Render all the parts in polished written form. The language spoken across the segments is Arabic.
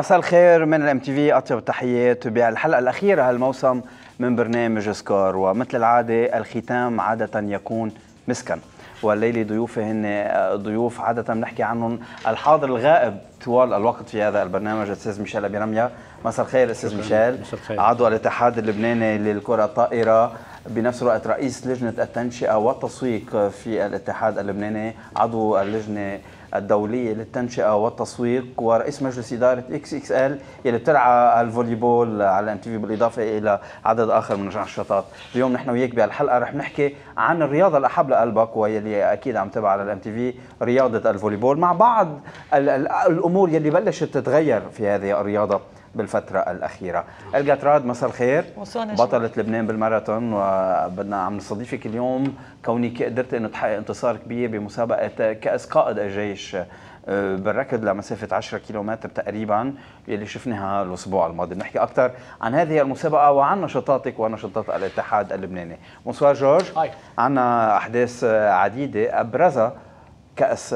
مساء الخير من الام تي في، اطيب التحيات بالحلقه الاخيره هالموسم من برنامج سكور، ومثل العاده الختام عاده يكون مسكا. والليله ضيوفي هن ضيوف عاده بنحكي عنهم الحاضر الغائب طوال الوقت في هذا البرنامج. الاستاذ ميشيل أبي رميا، مساء الخير استاذ ميشيل، عضو الاتحاد اللبناني للكره الطائره، بنفس الوقت رئيس لجنه التنشئه والتسويق في الاتحاد اللبناني، عضو اللجنه الدوليه للتنشئه والتسويق، ورئيس مجلس اداره اكس اكس ال يلي بترعى الفوليبول على ام تي في، بالاضافه الى عدد اخر من النشاطات. اليوم نحن وياك بهالحلقه رح نحكي عن الرياضه الاحب لقلبك واللي اكيد عم تبع على الام تي في، رياضه الفوليبول، مع بعض الامور يلي بلشت تتغير في هذه الرياضه بالفترة الأخيرة. الغا طراد، مساء الخير، بطلة لبنان بالماراثون، وبدنا عم نستضيفك اليوم كونك قدرت إنه تحقق انتصار كبير بمسابقة كأس قائد الجيش بالركض لمسافة 10 كيلومتر تقريبا اللي شفناها الأسبوع الماضي. بنحكي أكثر عن هذه المسابقة وعن نشاطاتك ونشاطات الاتحاد اللبناني. بونسوار جورج، عنا أحداث عديدة أبرزها كأس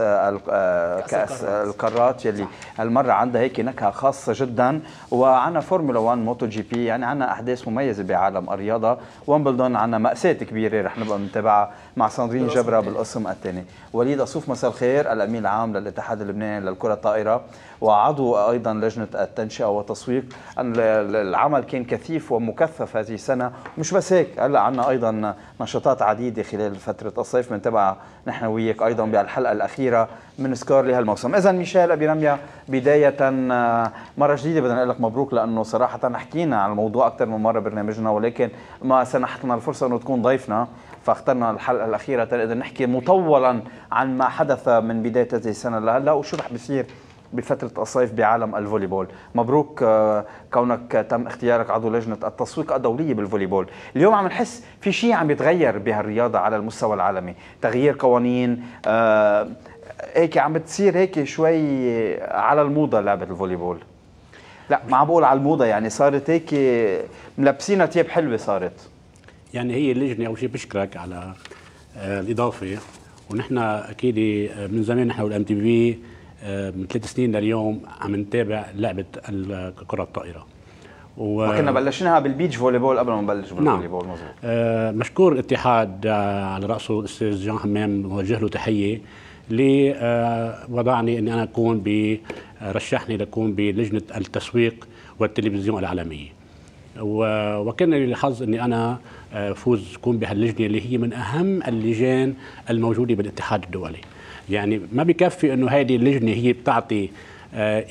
القارات يلي هالمرة عندها هيك نكهة خاصة جدا، وعنا فورمولا 1، موتو جي بي، يعني عنا أحداث مميزة بعالم الرياضة. ويمبلدون عنا مأساة كبيرة رح نبقى نتابعها مع ساندرين جبره بالقسم الثاني. وليد قاصوف، مساء الخير، الأمين العام للاتحاد اللبناني للكرة الطائرة وعضو أيضا لجنة التنشئة والتسويق. العمل كان كثيف ومكثف هذه السنة، مش بس هيك، هلا عنا أيضا نشاطات عديدة خلال فترة الصيف بنتابعها نحن وياك أيضا بالحلقة الأخيرة من سكور لهالموسم. إذا ميشيل أبي رميا، بداية مرة جديدة بدنا نقول لك مبروك، لأنه صراحة حكينا عن الموضوع أكثر من مرة برنامجنا، ولكن ما سنحتنا الفرصة أنه تكون ضيفنا، فاخترنا الحلقة الأخيرة تنقدر نحكي مطولا عن ما حدث من بداية هذه السنة لهلا وشو رح بيصير بفترة الصيف بعالم الفوليبول. مبروك كونك تم اختيارك عضو لجنة التسويق الدولية بالفوليبول. اليوم عم نحس في شيء عم يتغير بهالرياضة على المستوى العالمي، تغيير قوانين، هيك عم بتصير هيك شوي على الموضة لعبة الفوليبول. لا ما عم بقول على الموضة، يعني صارت هيك ملبسينها تياب حلوة، صارت يعني هي اللجنة. أول شيء بشكرك على الإضافة، ونحن أكيد من زمان نحن والام تي في من 3 سنين لليوم عم نتابع لعبه الكره الطائره، وكنا بلشناها بالبيتش فوليبول قبل ما نبلش بالفوليبول. مظبوط. مشكور الاتحاد على راسه الاستاذ جان حمام، بوجه له تحيه، اللي وضعني اني انا اكون برشحني لكون بلجنه التسويق والتلفزيون العالميه، وكان لي الحظ اني انا فوز كون بهاللجنه اللي هي من اهم اللجان الموجوده بالاتحاد الدولي. يعني ما بكفي انه هيدي اللجنه هي بتعطي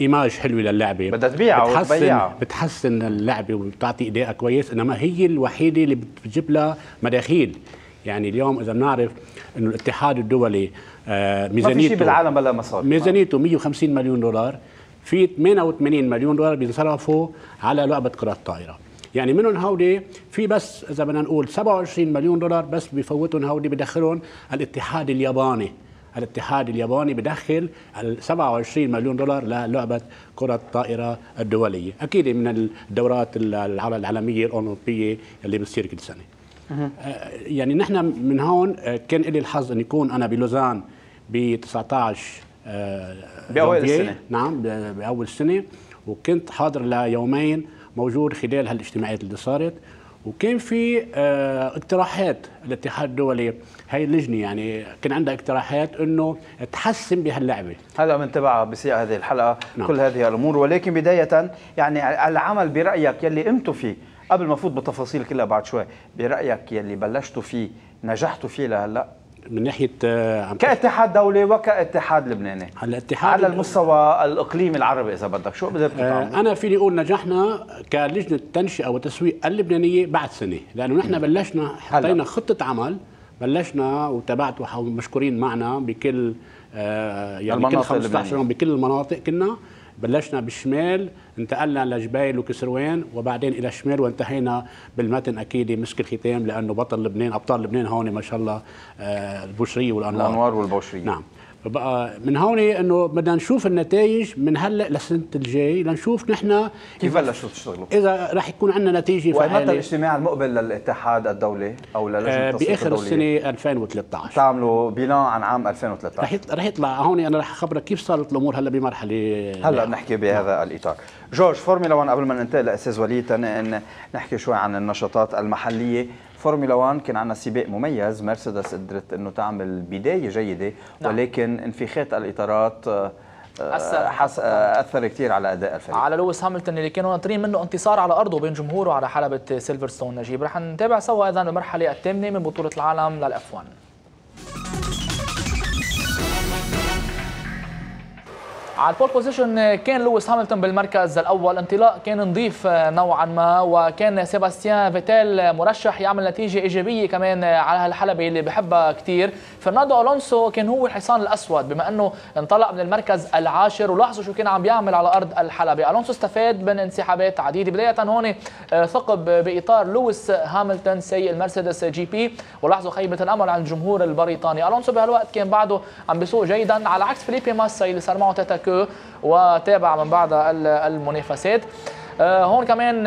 ايماج حلوه للعبه، بدها تبيعها وتبيعها، بتحسن اللعبه وبتعطي اداء كويس، انما هي الوحيده اللي بتجيب لها مداخيل. يعني اليوم اذا بنعرف انه الاتحاد الدولي ميزانيته، ما في شيء بالعالم بلا مصاري، ميزانيته 150 مليون دولار، في 88 مليون دولار بينصرفوا على لعبه كره الطائره. يعني منهم هودي في بس اذا بدنا نقول 27 مليون دولار بس بفوتهم هودي، بدخلهم الاتحاد الياباني. الاتحاد الياباني بدخل 27 مليون دولار للعبة كرة الطائرة الدولية، أكيد من الدورات العالمية الأولمبية اللي بتصير كل سنة. يعني نحن من هون كان لي الحظ أن يكون أنا بلوزان ب 19 بأول السنة، نعم بأول السنة، وكنت حاضر ليومين موجود خلال هالاجتماعات اللي صارت، وكان في اقتراحات الاتحاد الدولي، هي اللجنه يعني كان عندها اقتراحات انه تحسن بهاللعبه. هلا من تبعها بسياق هذه الحلقه، نعم، كل هذه الامور. ولكن بدايه يعني العمل برايك يلي انتم فيه، قبل ما افوت بالتفاصيل كلها بعد شوي، برايك يلي بلشتوا فيه نجحتوا فيه لهلا من ناحيه كاتحاد دولي وكاتحاد لبناني، على المستوى الاقليمي العربي اذا بدك، شو بدك تعمل؟ انا فيني اقول نجحنا كلجنه التنشئه والتسويق اللبنانيه بعد سنه، لانه نحن بلشنا حطينا خطه عمل، بلشنا وتابعت ومشكورين معنا بكل يعني كل 15 يوم بكل المناطق. كنا بلشنا بالشمال، انتقلنا لجبيل وكسروان، وبعدين الى الشمال، وانتهينا بالمتن اكيد مسك الختام، لانه بطل لبنان، ابطال لبنان هون ما شاء الله البوشريه والانوار والبوشريه، نعم. بقى من هون انه بدنا نشوف النتائج من هلا للسنه الجاي لنشوف نحن كيف بلشوا تشتغلوا، اذا راح يكون عندنا نتيجه فعاله. ومتى الاجتماع المقبل للاتحاد الدولي او للجنه التصفيات الدوليه؟ باخر السنه 2013 تعملوا بناء عن عام 2013. رح يطلع هون، انا رح اخبرك كيف صارت الامور هلا بمرحله هلا بنحكي بهذا الاطار. جورج، فورمولا 1 قبل ما ننتقل للاستاذ وليد ان نحكي شوي عن النشاطات المحليه. فورمولا 1 كان عندنا سباق مميز، مرسيدس قدرت انه تعمل بدايه جيده، ولكن انفخات الاطارات اثر كثير على اداء الفريق، على لويس هاميلتون اللي كانوا ناطرين منه انتصار على ارضه بين جمهوره على حلبة سيلفرستون. نجيب رح نتابع سوا اذا المرحله الثامنه من بطوله العالم للاف 1. على البول بوزيشن كان لويس هاميلتون بالمركز الاول، انطلاق كان نظيف نوعا ما، وكان سيباستيان فيتيل مرشح يعمل نتيجه ايجابيه كمان على هالحلبه اللي بحبها كثير. فرناندو ألونسو كان هو الحصان الاسود بما انه انطلق من المركز العاشر، ولاحظوا شو كان عم بيعمل على ارض الحلبه. ألونسو استفاد من انسحابات عديده، بدايه هون ثقب باطار لويس هاميلتون سي المرسيدس جي بي، ولاحظوا خيبه الامل عند الجمهور البريطاني. ألونسو بهالوقت كان بعده عم بيسوق جيدا، على عكس فيليب ماسا اللي صار معه تاتا وتابع من بعدها المنافسات. هون كمان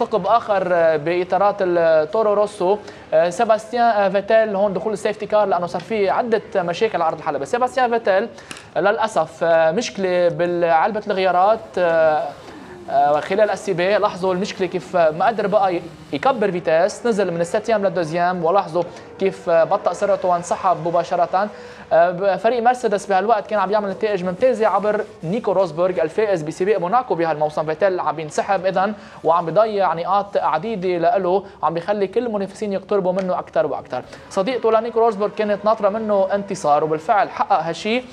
ثقب اخر باطارات التورو روسو، سيباستيان فيتيل هون دخول السيفتي كار لانه صار في عده مشاكل على ارض الحلبه. سيباستيان فيتيل للاسف مشكله بالعلبه الغيارات خلال السباق، لاحظوا المشكله كيف ما قدر بقى يكبر فيتاس، نزل من الساتيام للدوزيام، ولاحظوا كيف بطأ سرعته وانسحب مباشره. فريق مرسيدس بهالوقت كان عم يعمل نتائج ممتازه عبر نيكو روزبورغ الفائز بسباق موناكو بهالموسم. فيتيل عم بينسحب اذا وعم بيضيع نقاط عديده له، عم بيخلي كل المنافسين يقتربوا منه اكثر واكثر. صديقته لنيكو روزبورغ كانت ناطره منه انتصار، وبالفعل حقق هالشيء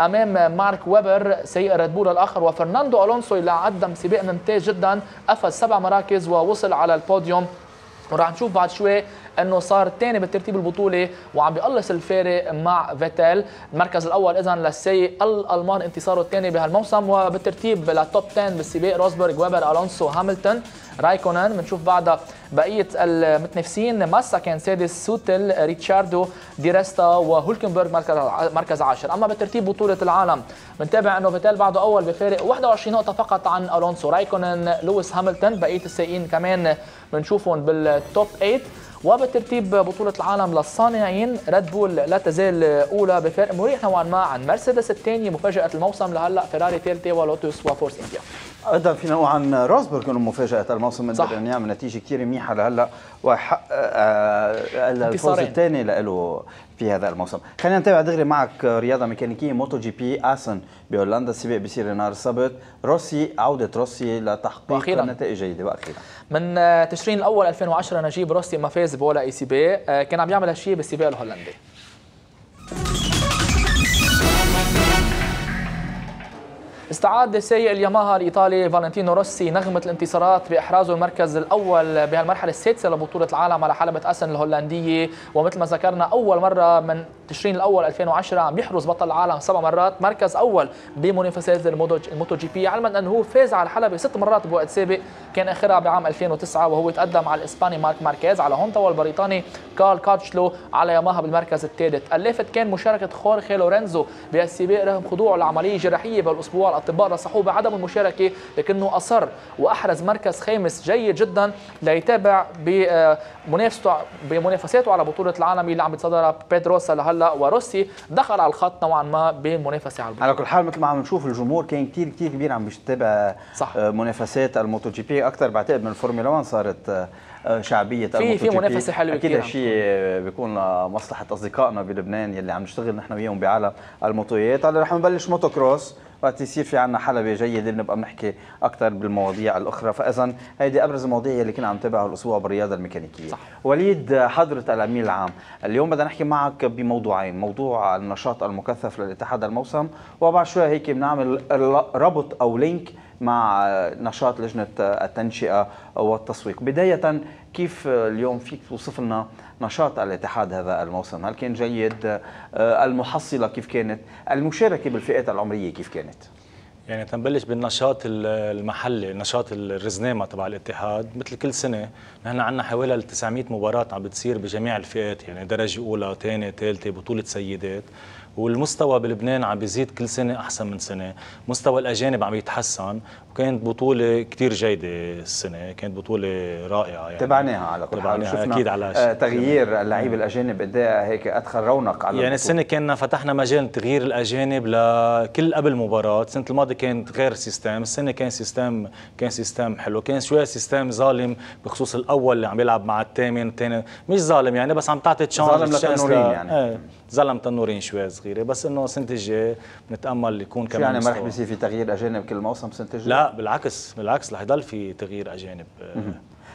امام مارك ويبر سيء ريد بول الاخر. وفرناندو ألونسو اللي قدم سباق ممتاز جدا، قفز 7 مراكز ووصل على البوديوم، وراح نشوف بعد شوي انه صار ثاني بالترتيب البطوله وعم بيقلص الفارق مع فيتيل. المركز الاول اذا للسيء الالمان، انتصاره الثاني بهالموسم. وبالترتيب للتوب 10 بالسباق روزبورغ ويبر ألونسو هاميلتون رايكونن. بنشوف بعدها بقيه المتنافسين، ماسا كان سادس، سوتيل ريتشاردو دي ريستا وهولكنبرغ مركز 10. اما بالترتيب بطوله العالم بنتابع انه فيتيل بعده اول بفارق 21 نقطه فقط عن ألونسو، رايكونن، لويس هاميلتون. بقيه السائقين كمان بنشوفهم بالتوب 8. وبالترتيب بطولة العالم للصانعين، ريد بول لا تزال أولى بفرق مريح نوعا ما عن مرسيدس الثانية مفاجأة الموسم لهلا، فيراري ثالثة ولوتوس وفورس إنديا. أيضا فينا نقول عن روزبورغ إنه مفاجأة الموسم، قدر إنه يعمل نتيجة كثير منيحة لهلا وحقق الفوز الثاني له في هذا الموسم. خلينا نتابع دغري معك رياضة ميكانيكية، موتو جي بي آسن بهولندا، السباق بيصير نهار السبت. روسي، عودة روسي لتحقيق نتائج جيدة وأخيرا. من تشرين الأول 2010 نجيب روسي ما فاز بولا سباق، كان عم يعمل هالشيء بالسباق الهولندي. استعاد سائق الياماها الايطالي فالنتينو روسي نغمه الانتصارات باحرازه المركز الاول بهالمرحله السادسه لبطوله العالم على حلبه اسن الهولنديه. ومثل ما ذكرنا اول مره من تشرين الاول 2010 عم يحرز بطل العالم 7 مرات، مركز اول بمنافسات الموتو جي بي، علما انه هو فاز على الحلبه 6 مرات بوقت سابق، كان اخرها بعام 2009 وهو تقدم على الاسباني مارك ماركيز، على هونتا، والبريطاني كارل كاتشلو على ياماها بالمركز الثالث. اللافت كان مشاركه خورخي لورينزو بهالسباق رغم خضوعه لعمليه جراحيه بالاسبوع، الاطباء رصحوه بعدم المشاركه لكنه اصر واحرز مركز خامس جيد جدا ليتابع بمنافساته على بطوله العالم اللي عم بتصدرها بيدروسا لهلا. وروسي دخل على الخط نوعا ما بمنافسه على البطوله. على كل حال مثل ما عم نشوف الجمهور كان كثير كثير كبير عم بيتابع منافسات الموتو جي بي اكثر بعتقد من الفورمولا 1، صارت شعبيه الموتو جي بي. في منافسه حلوه كثير، اكيد هالشيء بيكون مصلحه اصدقائنا بلبنان يلي عم نشتغل نحن وياهم بعالم الموتويات. هلا رح نبلش موتوكروس، وقت يصير في عنا حلبة جيدة بنبقى بنحكي أكثر بالمواضيع الأخرى، فإذا هيدي أبرز المواضيع اللي كنا عم نتابعها الأسبوع بالرياضة الميكانيكية. صح. وليد، حضرة الأمين العام، اليوم بدنا نحكي معك بموضوعين، موضوع النشاط المكثف للاتحاد الموسم، وبعد شوي هيك بنعمل ربط أو لينك مع نشاط لجنة التنشئة والتسويق. بداية، كيف اليوم فيك توصف لنا نشاط الاتحاد هذا الموسم؟ هل كان جيد؟ المحصلة كيف كانت؟ المشاركة بالفئات العمرية كيف كانت؟ يعني تنبلش بالنشاط المحلي، نشاط الرزنامة تبع الاتحاد، مثل كل سنة نحن عندنا حوالي 900 مباراة عم بتصير بجميع الفئات، يعني درجة أولى، ثانية، ثالثة، بطولة سيدات، والمستوى بلبنان عم بيزيد كل سنه احسن من سنه، مستوى الاجانب عم يتحسن، وكانت بطوله كثير جيده السنه، كانت بطوله رائعه يعني تبعناها على كل حال، شفنا اكيد على تغيير اللعيبه الاجانب قد ايه هيك ادخل رونق على يعني السنه كنا فتحنا مجال تغيير الاجانب لكل قبل مباراه، السنه الماضيه كانت غير سيستم، السنه كان سيستم حلو، كان شويه سيستم ظالم بخصوص الاول اللي عم يلعب مع الثامن، الثاني مش ظالم يعني بس عم تعطي تشانس، ظالم لتنورين يعني ظلم تنورين شوي صغيره، بس انه السنه الجايه بنتامل يكون كمان يعني ما رح بيصير في تغيير اجانب كل موسم السنه الجايه؟ لا بالعكس بالعكس رح يضل في تغيير اجانب.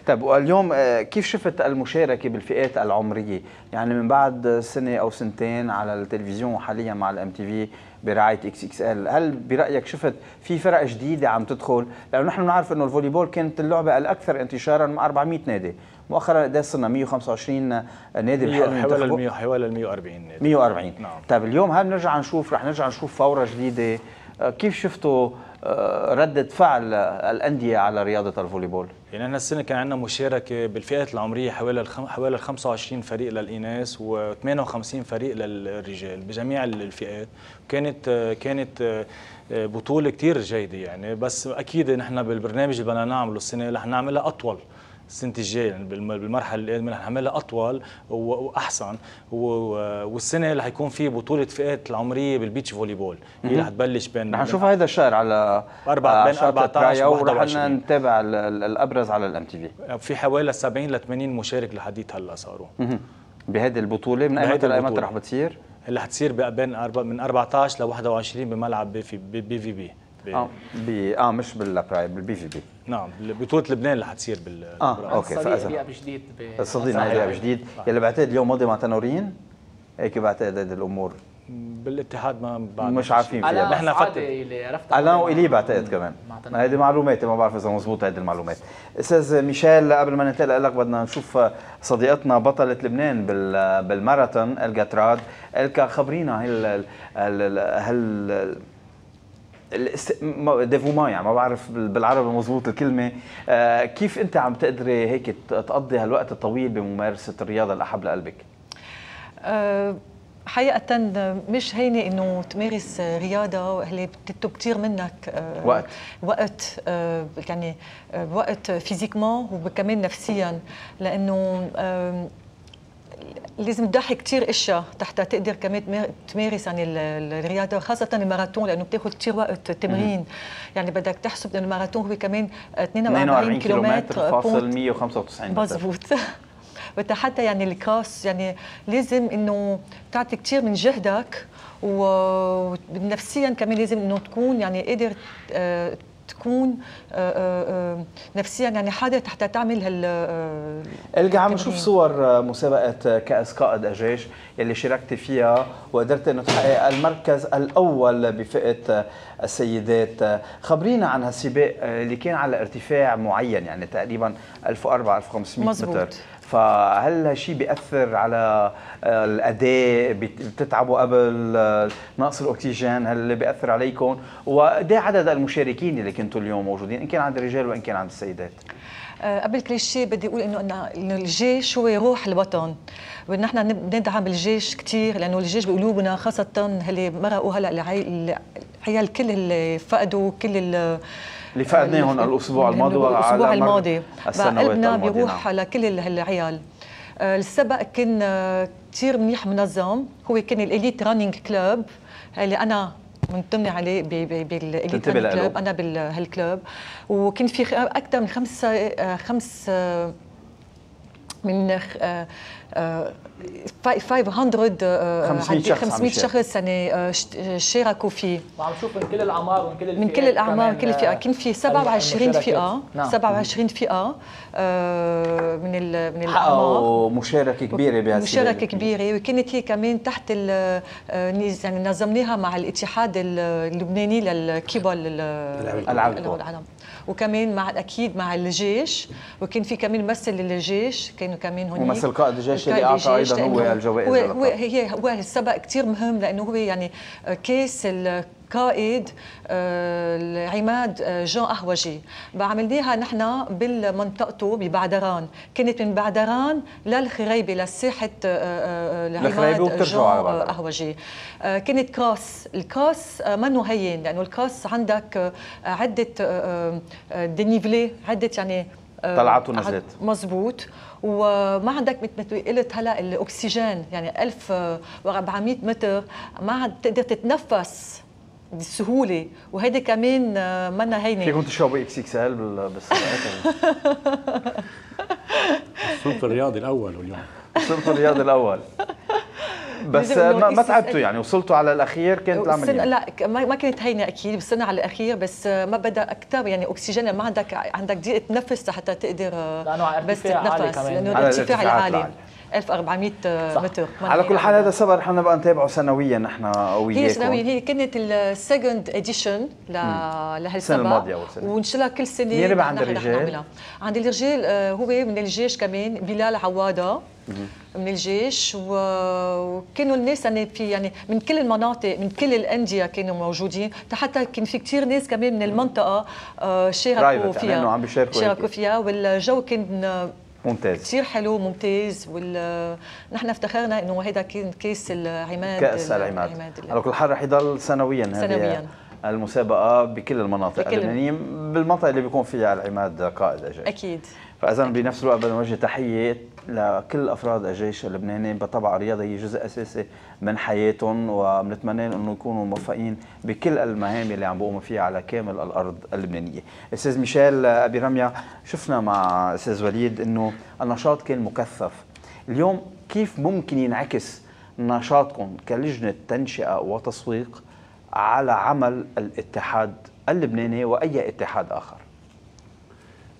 طيب واليوم كيف شفت المشاركه بالفئات العمريه؟ يعني من بعد سنه او سنتين على التلفزيون وحاليا مع الام تي في برعايه XXL، هل برايك شفت في فرق جديده عم تدخل؟ لانه نحن بنعرف انه الفوليبول كانت اللعبه الاكثر انتشارا مع 400 نادي، مؤخرا قد ايه صرنا 125 نادي بحال حوالي 140 نادي 140 نعم. طيب اليوم هل بنرجع نشوف فوره جديده؟ كيف شفتوا ردة فعل الأندية على رياضة الفوليبول؟ يعني أنا السنة كان عندنا مشاركة بالفئات العمرية حوالي 25 فريق للإناث و58 فريق للرجال بجميع الفئات، كانت بطولة كتير جيدة يعني، بس أكيد نحن بالبرنامج اللي بدنا نعمله السنة رح نعملها أطول السنة الجاية يعني بالمرحلة اللي قدامنا رح نعملها أطول وأحسن، والسنة اللي حيكون في بطولة فئات العمرية بالبيتش فوليبول هي رح تبلش بين رح نشوف هذا الشهر على 14 ورح نتابع الأبرز على الام تي في. في حوالي 70 ل 80 مشارك لحديث هلا صاروا بهذه البطولة. من أي متى لأيمتى رح بتصير؟ اللي رح تصير من 14 ل 21 بملعب بي في بي مش بالبراي بالبي في بي نعم، بطولة لبنان اللي حتصير بال اوكي صديق ابو جديد يلي بعتقد اليوم ماضي مع تنورين هيك بعتقد هيدي الامور بالاتحاد ما بعد مش عارفين فيها نحن الان والي بعتقد كمان هيدي معلوماتي ما بعرف اذا مضبوط هيدي المعلومات. استاذ ميشيل قبل ما ننتقل لك بدنا نشوف صديقتنا بطلة لبنان بالماراثون الغا طراد، الكا خبرينا هل ديفوما يعني ما بعرف بالعربي مضبوط الكلمه، كيف انت عم تقدري هيك تقضي هالوقت الطويل بممارسه الرياضه الاحب لقلبك؟ حقيقه مش هينه انه تمارس رياضه اللي بتطلب كثير منك وقت يعني وقت فيزيكمان وكمان نفسيا، لانه لازم تضحي كثير اشياء حتى تقدر كمان تمارس عن الرياضه، خاصه الماراثون لانه بتاخذ كثير وقت تمرين، يعني بدك تحسب انه الماراثون هو كمان 42 كيلومتر فاصل 195 مضبوط حتى يعني الكراس يعني لازم انه تعطي كثير من جهدك، ونفسيا كمان لازم انه تكون يعني قادر تكون نفسيا يعني حاضر حتى تعمل القى. عم نشوف صور مسابقه كاس قائد الجيش يلي شاركتي فيها وقدرت انه تحقق المركز الاول بفئه السيدات، خبرينا عن هالسباق اللي كان على ارتفاع معين يعني تقريبا 1400 متر، فهل هالشيء بياثر على الاداء؟ بتتعبوا قبل نقص الاكسجين؟ هل بياثر عليكم؟ وقد ايه عدد المشاركين اللي كنتوا اليوم موجودين ان كان عند الرجال وان كان عند السيدات؟ قبل كل شيء بدي اقول انه الجيش هو روح الوطن، ونحن بندعم الجيش كثير لانه الجيش بقلوبنا، خاصه اللي مرقوا هلا العيال كل اللي فقدوا كل اللي فقدناهم الاسبوع الماضي والاسبوع الماضي قلبنا بيروح لكل العيال. السبق كان كثير منيح منظم، هو كان الاليت رانينج كلوب اللي انا منتمي عليه بالاليت رانينج كلوب، انا بهالكلوب، وكان في اكثر من خمسة 500 شخص يعني شاركوا فيه، وعم نشوف من كل الاعمار ومن كل الفئات، من كل الاعمار كل فئه كان في 27 فئه 27 فئه من الاعمار، مشاركه كبيره بهالسنه مشاركه كبيره، وكانت هي كمان تحت يعني نظمناها مع الاتحاد اللبناني للكبار العالم، وكمان مع اكيد مع الجيش، وكان في كمان ممثل للجيش كانوا كمان هناك ممثل قائد الجيش اللي اعطى ايضا هو الجوائز. هو السبق كثير مهم لانه هو يعني كاس قائد العماد جان أهوجي بعملناها نحن بالمنطقته ببعدران، كانت من بعدران للخريبة للساحة العماد جان أهوجي. كانت كراس، الكراس منه هين لأنه الكراس عندك عدة دينيفلي، عدة يعني طلعت ونزلت مضبوط، وما عندك مثل ما قلت هلا الاكسجين يعني 1400 متر ما عاد تقدر تتنفس بسهوله، وهيدي كمان منا هينه. فيكم تشربوا اكس اكس ال بالسرعه الصوت الرياضي الاول اليوم، الصوت الرياضي الاول. بس ما تعبتوا يعني، وصلتوا على الاخير كانت العمليه؟ لا ما كانت هينه اكيد، وصلنا على الاخير بس ما بدها اكثر يعني اكسجين، ما عندك دقيقه تنفس حتى تقدر بس تتنفس لانه الارتفاع العالي 1400 متر. على كل حال هذا سبب نحن بقى نتابعه سنويا نحن وياكم. هي سنويا، هي كانت السكند اديشن لهالسنه الماضيه وان شاء الله كل سنه. مين اللي عند الرجال؟ عند الرجال هو من الجيش كمان بلال عواده من الجيش، وكانوا الناس في يعني من كل المناطق من كل الانديه كانوا موجودين، حتى كان في كثير ناس كمان من المنطقه شاركوا فيها يعني عم بيشاركوا فيها، والجو كان ممتاز كثير حلو ممتاز. نحن افتخرنا انه هذا كان كاس العماد، كاس العماد. على كل حال رح يضل سنويا هذه المسابقه بكل المناطق اللبنانيه، بالمنطقه اللي بيكون فيها العماد قائد الجيش اكيد. فاذا بنفس الوقت بدنا نوجه تحيه لكل افراد الجيش اللبناني، بطبع الرياضه هي جزء اساسي من حياتهم، وبنتمنى انه يكونوا موفقين بكل المهام اللي عم بقوموا فيها على كامل الارض اللبنانيه. استاذ ميشيل أبي رميا، شفنا مع استاذ وليد انه النشاط كان مكثف، اليوم كيف ممكن ينعكس نشاطكم كلجنه تنشئه وتسويق على عمل الاتحاد اللبناني واي اتحاد اخر؟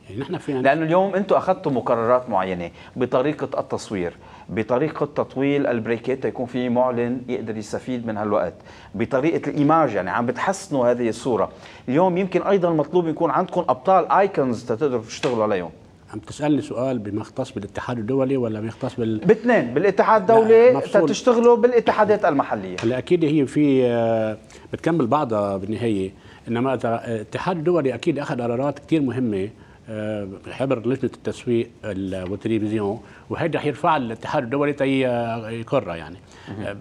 يعني نحن فينا لانه اليوم انتم اخذتوا مقررات معينه بطريقه التصوير، بطريقه تطويل البريكات يكون في معلن يقدر يستفيد من هالوقت، بطريقه الايماج يعني عم بتحسنوا هذه الصوره، اليوم يمكن ايضا مطلوب يكون عندكم ابطال ايكونز تقدروا تشتغلوا عليهم. عم تسالني سؤال بما يختص بالاتحاد الدولي ولا ما يختص بالاثنين؟ بالاتحاد الدولي تشتغلوا بالاتحادات المحليه. هلا اكيد هي في بتكمل بعضها بالنهايه، انما الاتحاد الدولي اكيد اخذ قرارات كثير مهمه عبر لجنه التسويق والتلفزيون، وهيدا رح يرفع الاتحاد الدولي يقرها يعني.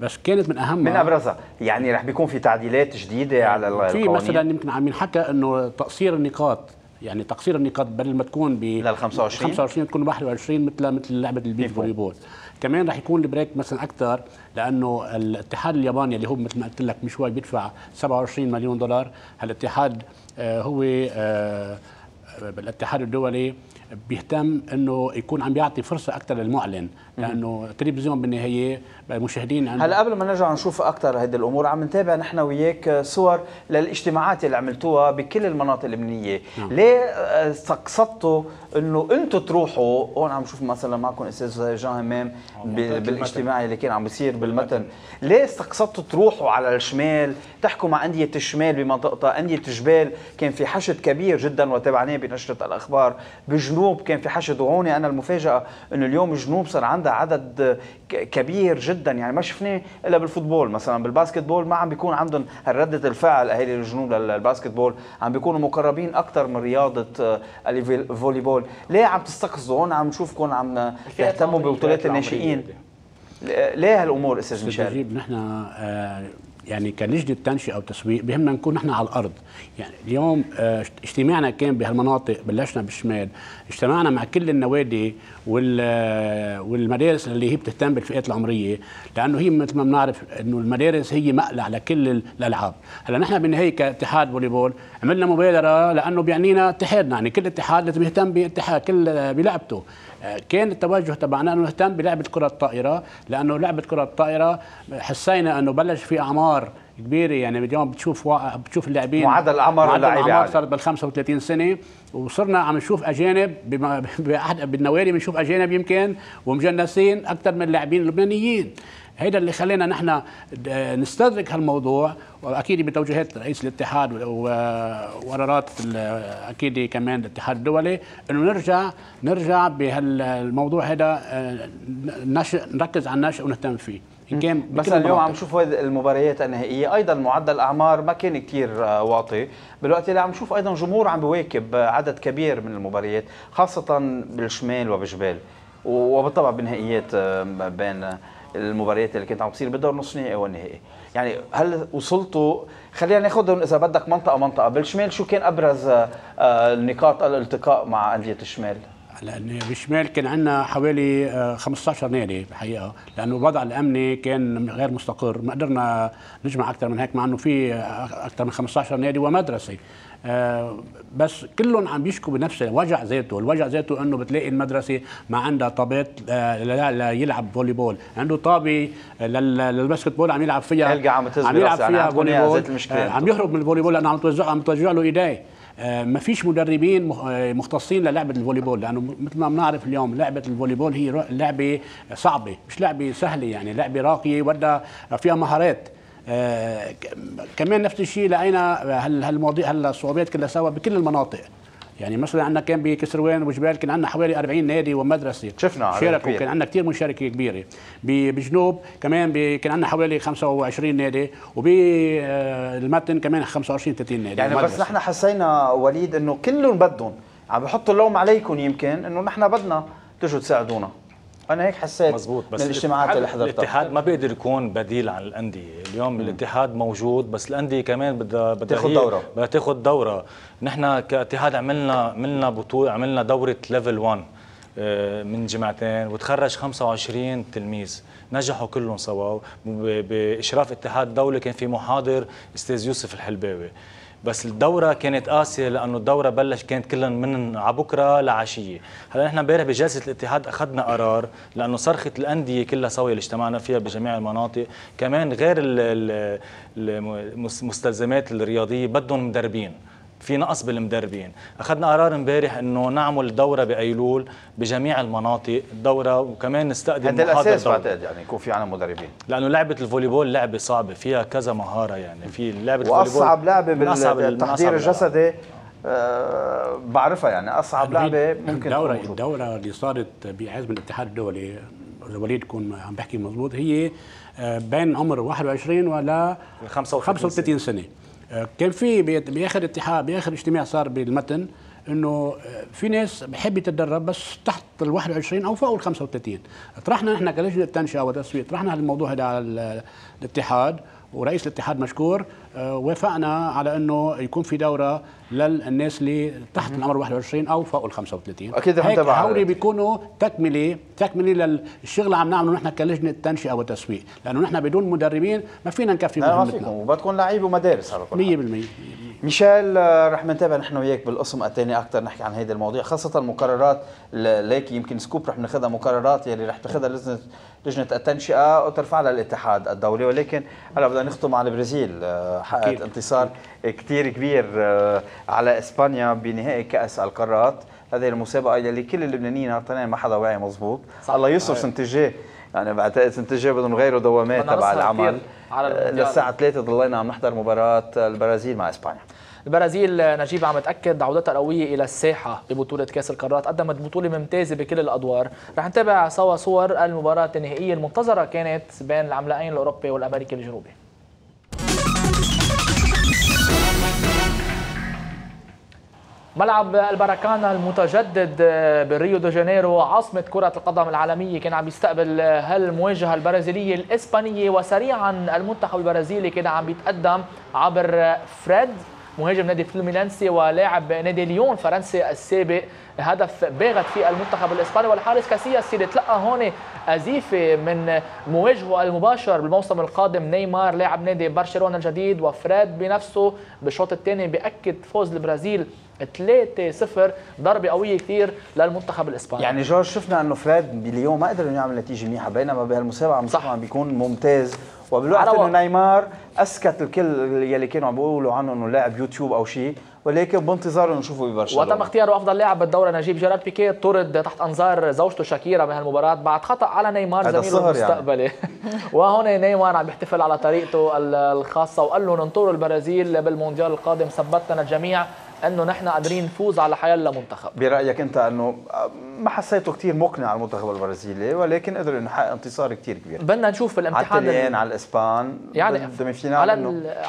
بس كانت من اهم من ابرزها يعني رح بيكون في تعديلات جديده على القوانين. في مثلا يمكن عم ينحكى انه تقصير النقاط، يعني تقصير النقاط بدل ما تكون ب 25 تكون 21 مثل لعبه البيت فولي بول. كمان رح يكون البريك مثلا اكثر، لانه الاتحاد الياباني اللي هو مثل ما قلت لك من شوي بيدفع 27 مليون دولار، هالاتحاد هو بالاتحاد الدولي بيهتم انه يكون عم بيعطي فرصه اكثر للمعلن، لانه التلفزيون بالنهايه المشاهدين عنده. هلا قبل ما نرجع نشوف اكثر هيدي الامور، عم نتابع نحن وياك صور للاجتماعات اللي عملتوها بكل المناطق اللبنانيه، ليه استقصدتوا انه انتم تروحوا هون؟ عم نشوف مثلا معكم استاذ جان حمام بالاجتماع اللي كان عم بيصير بالمتن، ليه استقصدتوا تروحوا على الشمال تحكوا مع انديه الشمال بمنطقتها؟ انديه الجبال كان في حشد كبير جدا وتابعناه بنشره الاخبار، بالجنوب كان في حشد، وهون انا المفاجاه انه اليوم الجنوب صار عندها عدد كبير جدا يعني ما شفناه الا بالفوتبول، مثلا بالباسكت بول ما عم بيكون عندهم ردة الفعل اهالي الجنوب للباسكت بول، عم بيكونوا مقربين اكثر من رياضه الفولي بول. ليه عم تستقصدوا هون؟ عم نشوفكم عم تهتموا ببطولات الناشئين، ليه هالامور استاذ ميشيل؟ نحن يعني كلجنه تنشئه او تسويق بهمنا نكون نحن على الارض، يعني اليوم اجتماعنا كان بهالمناطق، بلشنا بالشمال، اجتمعنا مع كل النوادي والمدارس اللي هي بتهتم بالفئات العمريه، لانه هي مثل ما بنعرف انه المدارس هي مقلع لكل الالعاب. هلا نحن بالنهايه كاتحاد فولي بول عملنا مبادره لانه بيعنينا اتحادنا، يعني كل اتحاد لازم يهتم باتحاد كل بلعبته. كان التوجه تبعنا انه نهتم بلعبه كره الطائره، لانه لعبه كره الطائره حسينا انه بلش في اعمار كبيره، يعني اليوم بتشوف اللاعبين معدل العمر صارت بال 35 سنه، وصرنا عم نشوف اجانب بالنوادي بنشوف اجانب يمكن ومجنسين اكثر من اللاعبين اللبنانيين. هيدا اللي خلينا نحن نستدرك هالموضوع، واكيد بتوجيهات رئيس الاتحاد وقرارات اكيد كمان الاتحاد الدولي انه نرجع بهالموضوع هذا، نركز على النشء ونهتم فيه. كام؟ بس اليوم عم نشوف المباريات النهائيه ايضا معدل الاعمار ما كان كثير واطي، بالوقت اللي عم نشوف ايضا جمهور عم بيواكب عدد كبير من المباريات خاصه بالشمال وبجبال، وبالطبع بالنهائيات بين المباريات اللي كانت عم تصير بالدور نصف نهائي والنهائي. يعني هل وصلتوا، خلينا ناخذهم اذا بدك منطقه منطقه، بالشمال شو كان ابرز نقاط الالتقاء مع انديه الشمال؟ لأنه بالشمال كان عندنا حوالي 15 نادي بالحقيقه، لانه الوضع الامني كان غير مستقر، ما قدرنا نجمع اكثر من هيك مع انه في اكثر من 15 نادي ومدرسه، بس كلهم عم بيشكوا بنفس الوجع ذاته، الوجع ذاته انه بتلاقي المدرسه ما عندها طابات ليلعب فولي بول، عنده طابه للباسكت بول عم يلعب فيها، القى عم يلعب فيها فولي بول، عم يهرب من الفولي بول لانه عم توجع له ايديه. ما فيش مدربين مختصين للعبه الفولي بول، لانه مثل ما بنعرف اليوم لعبه الفولي بول هي لعبه صعبه، مش لعبه سهله، يعني لعبه راقيه بدها فيها مهارات. كمان نفس الشيء لقينا هالمواضيع هالصعوبات كلها سوا بكل المناطق، يعني مثلا عندنا كان بكسروان وجبال كان عندنا حوالي 40 نادي ومدرسه شفنا شاركوا، كان عندنا كثير مشاركه كبيره. بجنوب كمان كان عندنا حوالي 25 نادي، وبالمتن كمان 25 30 نادي يعني ومدرسة. بس نحن حسينا وليد انه كلهم بدهم عم بحطوا اللوم عليكم، يمكن انه نحن بدنا تجوا تساعدونا، انا هيك حسيت مزبوط. بس من الاجتماعات اللي حضرتها الاتحاد ما بيقدر يكون بديل عن الانديه، اليوم الاتحاد موجود بس الانديه كمان بدها تاخذ دوره. نحن كاتحاد عملنا بطوله، عملنا دوره ليفل 1 من جمعتين وتخرج 25 تلميذ نجحوا كلهم سوا باشراف اتحاد الدوله، كان في محاضر استاذ يوسف الحلباوي. بس الدورة كانت قاسية لأنه الدورة كانت كلها من عبكرة لعشية. هلا نحن امبارح بجلسة الاتحاد أخذنا قرار، لأنه صرخة الأندية كلها سوا اللي اجتمعنا فيها بجميع المناطق، كمان غير المستلزمات الرياضية بدهم مدربين، في نقص بالمدربين. اخذنا قرار امبارح انه نعمل دوره بايلول بجميع المناطق دوره، وكمان نستقدم محاضر دوره. هذا الاساس بعتقد، يعني يكون في عنا مدربين، لانه لعبه الفولي بول لعبه صعبه فيها كذا مهاره، يعني في لعبه الفولي بول واصعب لعبه بالتحضير الجسدي بعرفها، يعني اصعب لعبه ممكن الدوره اللي صارت بعزم الاتحاد الدولي وليد كون عم بحكي مضبوط، هي بين عمر 21 ولا 35 سنه. كان في باخر اتحاد باخر اجتماع صار بالمتن انه في ناس بحب يتدرب بس تحت ال 21 او فوق ال 35. طرحنا نحن كلجنه التنشئه والتسويق طرحنا هالموضوع هذا على الاتحاد، ورئيس الاتحاد مشكور وافقنا على انه يكون في دوره للناس اللي تحت العمر 21 او فوق ال 35. اكيد هيك هوري بيكونوا تكمله للشغل عم نعمله نحن كلجنه التنشئه والتسويق، لانه نحن بدون مدربين ما فينا نكفي مهمتنا، وبدكم لعيبه ومدارس على كل 100%. ميشيل رح نتابع نحن وياك بالقسم الثاني اكثر، نحكي عن هذا الموضوع خاصه المقررات، ليك يمكن سكوب رح ناخذها، مقررات يلي رح تاخذها لجنه التنشئه وترفع لها الاتحاد الدولي. ولكن هلا بدنا نختم على البرازيل، حققت انتصار كثير كبير على اسبانيا بنهائي كاس القارات، هذه المسابقه اللي كل اللبنانيين اعطيناها ما حدا واعي مضبوط، الله يستر سنه الجاي، يعني بعتقد سنه الجاي بدهم يغيروا دوامات تبع العمل. للساعه 3 ضلينا عم نحضر مباراه البرازيل مع اسبانيا. البرازيل نجيب عم تأكد عودتها القوية إلى الساحة ببطولة كأس القارات، قدمت بطولة ممتازة بكل الأدوار. رح نتابع سوا صور المباراة النهائية المنتظرة كانت بين العملاقين الأوروبي والأمريكي الجنوبي. ملعب الباراكانا المتجدد بالريو دو جانيرو عاصمة كرة القدم العالمية كان عم يستقبل هالمواجهة البرازيلية الإسبانية، وسريعا المنتخب البرازيلي كان عم يتقدم عبر فريد مهاجم نادي فلومينانسي ولاعب نادي ليون فرنسي السابق، هدف باغت فيه المنتخب الاسباني، والحارس كاسياس اللي تلقى هون أزيفة من مواجهه المباشر بالموسم القادم نيمار لاعب نادي برشلونة الجديد، وفريد بنفسه بالشوط الثاني بأكد فوز البرازيل 3-0، ضربة قوية كثير للمنتخب الاسباني. يعني جورج شفنا انه فريد باليوم ما قدر يعمل نتيجة منيحة، بينما بهالمسابقة عم بيكون ممتاز، وبالوقت انه نيمار اسكت الكل يلي كانوا عم بيقولوا عنه انه لاعب يوتيوب او شيء، ولكن بانتظاره نشوفه ببرشلونه. وتم اختياره افضل لاعب بالدوره نجيب جيرات بيكيت، طرد تحت انظار زوجته شاكيرا بهالمباراه بعد خطا على نيمار زميله المستقبلي، يعني. وهون نيمار عم بيحتفل على طريقته الخاصه وقال له انطروا البرازيل بالمونديال القادم، ثبتنا الجميع انه نحن قادرين نفوز على حيلا منتخب. برايك انت انه ما حسيته كثير مقنع المنتخب البرازيلي، ولكن قدر انه يحقق انتصار كثير كبير. بدنا نشوف بالامتحان على الطليان، على الاسبان، يعني على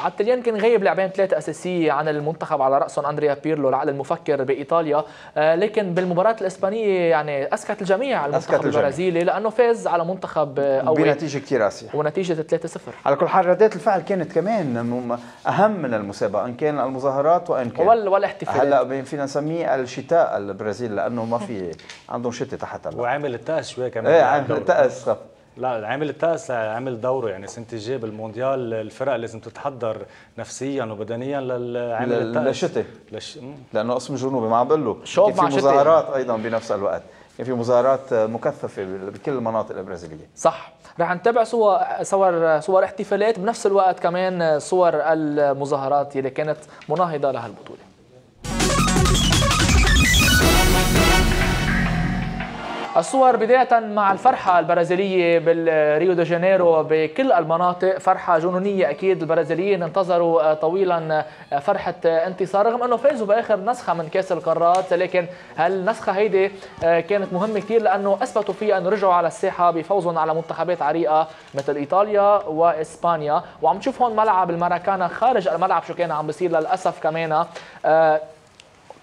الطليان كان غايب لاعبين ثلاثه اساسيه عن المنتخب، على راسهم اندريا بيرلو العقل المفكر بايطاليا، لكن بالمباراه الاسبانيه يعني اسكت الجميع المنتخب البرازيلي لانه فاز على منتخب قوي بنتيجه كثير راسيه ونتيجه 3-0. على كل حال ردات الفعل كانت كمان اهم من المسابقه، ان كان المظاهرات وان كان والاحتفالات. هلا فينا نسميه الشتاء البرازيل لانه ما في عندهم شتاء تحت هلا، وعامل التأس شوي كمان. ايه عامل التأس، لا عامل التأس عامل دوره، يعني السنة الجاية بالمونديال الفرق لازم تتحضر نفسيا وبدنيا للعامل التأس لانه اسم جنوبي ما عم بقول له. كان في مظاهرات ايضا بنفس الوقت، كان في مظاهرات مكثفة بكل المناطق البرازيلية. صح، رح نتابع صور احتفالات بنفس الوقت، كمان صور المظاهرات اللي كانت مناهضة لهالبطولة. الصور بداية مع الفرحة البرازيلية بالريو دي جانيرو بكل المناطق، فرحة جنونية أكيد. البرازيليين انتظروا طويلا فرحة انتصار، رغم أنه فازوا بآخر نسخة من كأس القارات، لكن هالنسخة هيدي كانت مهمة كثير لأنه أثبتوا فيها أن رجعوا على الساحة بفوزهم على منتخبات عريقة مثل إيطاليا وإسبانيا. وعم تشوف هون ملعب الماراكانا، خارج الملعب شو كان عم بيصير للأسف كمان.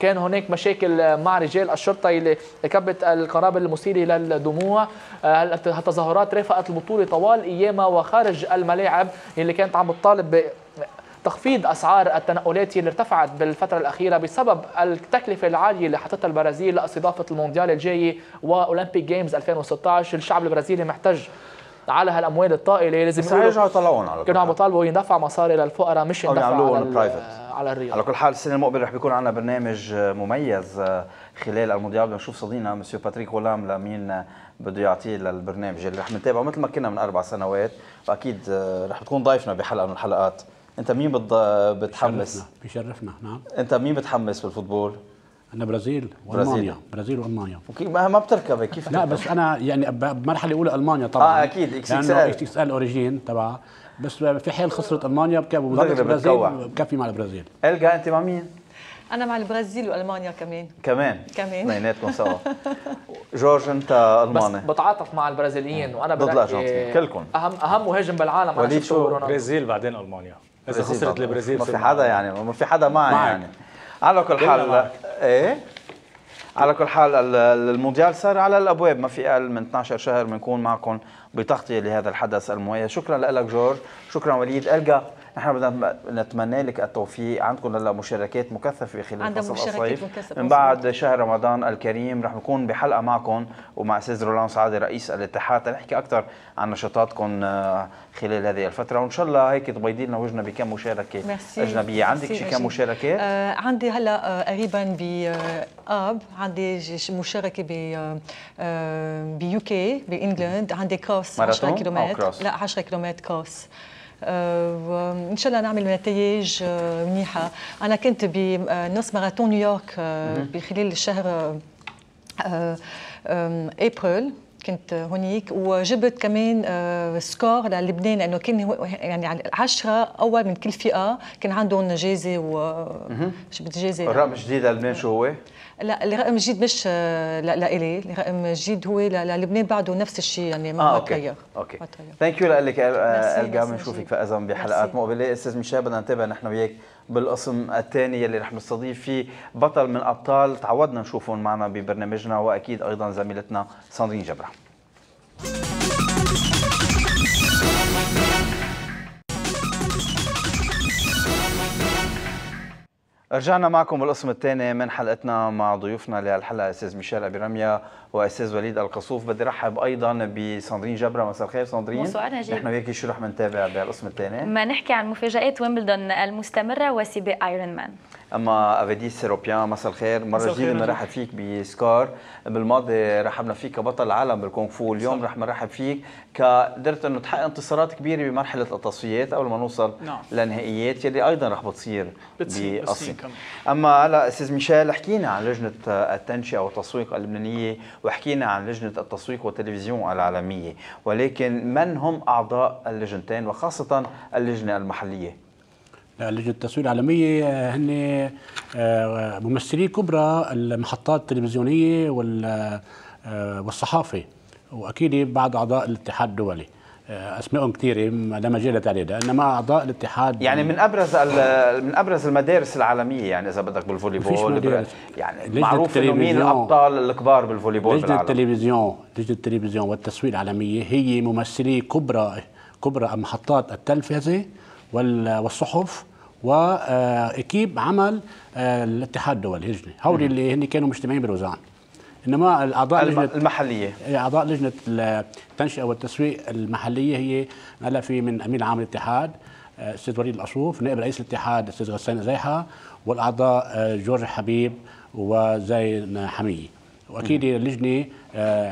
كان هناك مشاكل مع رجال الشرطه اللي كبت القنابل المسيله للدموع. التظاهرات رافقت البطوله طوال ايامها وخارج الملاعب اللي كانت عم بتطالب تخفيض اسعار التنقلات اللي ارتفعت بالفتره الاخيره بسبب التكلفه العاليه اللي حطتها البرازيل لاستضافه المونديال الجاي واولمبيك جيمز 2016. الشعب البرازيلي محتاج على هالاموال الطائله، لازم يرجعوا يطلعون. على كانوا عم بيطالبوا يندفع مصاري للفقراء مش يندفعوا على الرياضه. على كل حال السنه المقبله رح بيكون عندنا برنامج مميز خلال المونديال، بدنا نشوف صديقنا مسيو باتريك ولام لمين بده يعطيه للبرنامج اللي رح نتابعه مثل ما كنا من 4 سنوات، واكيد رح تكون ضيفنا بحلقه من الحلقات. انت مين بتحمس؟ بيشرفنا. نعم، انت مين بتحمس بالفوتبول؟ أنا برازيل وألمانيا. برازيل وألمانيا ما بتركب كيف؟ لا بس أنا يعني بمرحلة أولى ألمانيا طبعا. أكيد XXL أوريجين تبعها، بس في حال خسرت ألمانيا بكفي مع البرازيل. ألغا أنت مع مين؟ أنا مع البرازيل وألمانيا كمان اثنيناتكم سوا. جورج أنت ألماني. بس بتعاطف مع البرازيليين وأنا برأيي كلكم أهم مهاجم بالعالم. وليد شو برازيل بعدين ألمانيا إذا خسرت البرازيل؟ ما في حدا يعني، ما في حدا معي يعني. على كل حال ايه، على كل حال المونديال صار على الابواب، ما في اقل من 12 شهر بنكون معكم بتغطيه لهذا الحدث المميز. شكرا لك جورج، شكرا وليد. ألغا نحن بدنا نتمنى لك التوفيق، عندكم هلا مشاركات مكثفه خلال فصل الصيف من بعد شهر رمضان الكريم. رح نكون بحلقه معكم ومع استاذ رولان سعادي رئيس الاتحاد نحكي اكثر عن نشاطاتكم خلال هذه الفتره، وان شاء الله هيك تبيضي لنا وجهنا بكم مشاركه اجنبيه. عندك شي كم مشاركات؟ عندي هلا قريبا باب، عندي مشاركه بيو كي بانجلند، عندي كروس 10 كيلومتر، لا 10 كيلومتر كروس، وان شاء الله نعمل نتائج منيحه. انا كنت بنص ماراثون نيويورك بخلال الشهر ابريل، كنت هونيك وجبت كمان سكور للبنان لانه كان يعني على 10 اول من كل فئه كان عندهم جائزه، وجبت جائزه. الرقم الجديد للبنان شو هو؟ لا الرقم الجديد مش لإلي، الرقم الجديد هو للبنان بعده نفس الشيء يعني ما تغير. اوكي ثانك يو لك ألغا، بنشوفك فاذا بحلقات مقبله. استاذ ميشيل بدنا نتابع نحن وياك بالقسم الثاني اللي رح نستضيف فيه بطل من ابطال تعودنا نشوفهم معنا ببرنامجنا، واكيد ايضا زميلتنا ساندرين جبره. رجعنا معكم بالقسم الثاني من حلقتنا مع ضيوفنا لهالحلقه استاذ ميشيل أبي رميا واستاذ وليد قاصوف. بدي رحب ايضا بساندرين جبره. مساء الخير ساندرين. مساء الخير. نحن وياكي شو رح نتابع بالقسم الثاني؟ ما نحكي عن مفاجات ويمبلدون المستمره وسباق ايرون مان. اما افاديس سيروبيان مساء الخير، مره جديده بنرحب فيك بسكار، بالماضي رحبنا فيك كبطل العالم بالكونغ فو، اليوم رح نرحب فيك قدرت انه تحقق انتصارات كبيره بمرحله التصفيات قبل ما نوصل للنهائيات يلي ايضا رح بتصير بالصين. اما هلا استاذ ميشيل حكينا عن لجنه التنشئه والتسويق اللبنانيه، وحكينا عن لجنه التسويق والتلفزيون العالميه، ولكن من هم اعضاء اللجنتين وخاصه اللجنه المحليه؟ لجنه التسويق العالميه هن ممثلي كبرى المحطات التلفزيونيه والصحافه، واكيد بعض اعضاء الاتحاد الدولي، اسمائهم كثيره لا مجال تعدادها، انما اعضاء الاتحاد يعني من ابرز المدارس العالميه، يعني اذا بدك بالفولي بول يعني معروف انه مين الابطال الكبار بالفولي بول بالعالم. لجنه التلفزيون والتسويق العالميه هي ممثلي كبرى محطات التلفزه والصحف واكيب عمل الاتحاد الدولي اللجنه، هول اللي هن كانوا مجتمعين بروزان. انما الاعضاء المحليه، اعضاء لجنه التنشئه والتسويق المحليه هي هلا في من امين عام الاتحاد استاذ وليد قاصوف، نائب رئيس الاتحاد استاذ غسان زيحه، والاعضاء جورج حبيب وزين حميه. واكيد اللجنه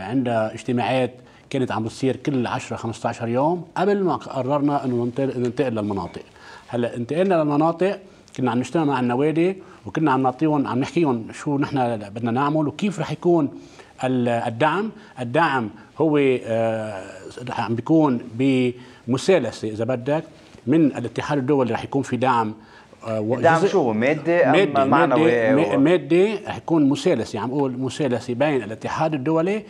عندها اجتماعات كانت عم بتصير كل 10 15 يوم قبل ما قررنا انه ننتقل للمناطق. هلا انتقلنا للمناطق، كنا عم نجتمع مع النوادي وكنا عم نعطيهم، عم نحكيهم شو نحن بدنا نعمل وكيف رح يكون الدعم. الدعم هو عم بيكون بمثلث اذا بدك من الاتحاد الدولي، رح يكون في دعم. دعم شو، مادي ام معنوي؟ مادي رح يكون مثلثي، عم اقول مثلثي بين الاتحاد الدولي،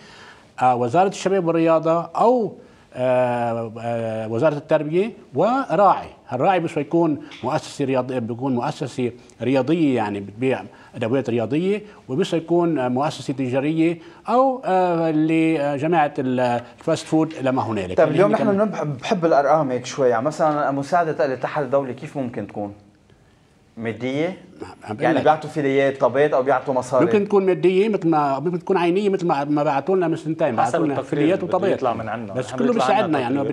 وزاره الشباب والرياضه، او وزارة التربية، وراعي. الراعي مش بيكون مؤسسة رياضية، بيكون مؤسسة رياضية يعني بتبيع أدوات رياضية، ومش بيكون مؤسسة تجارية أو لجماعة الفاست فود لما هنالك. طيب اليوم نحن بحب الأرقام هيك شوي، يعني مثلا مساعدة الاتحاد الدولي كيف ممكن تكون؟ مادية؟ يعني بيعطوا فديات طابات او بيعطوا مصاري؟ ممكن تكون ماديه مثل ما ممكن تكون عينيه مثل ما بعثوا لنا من سنتين، بعثوا لنا فديات وطابات يطلع من عندنا، بس كله بيساعدنا يعني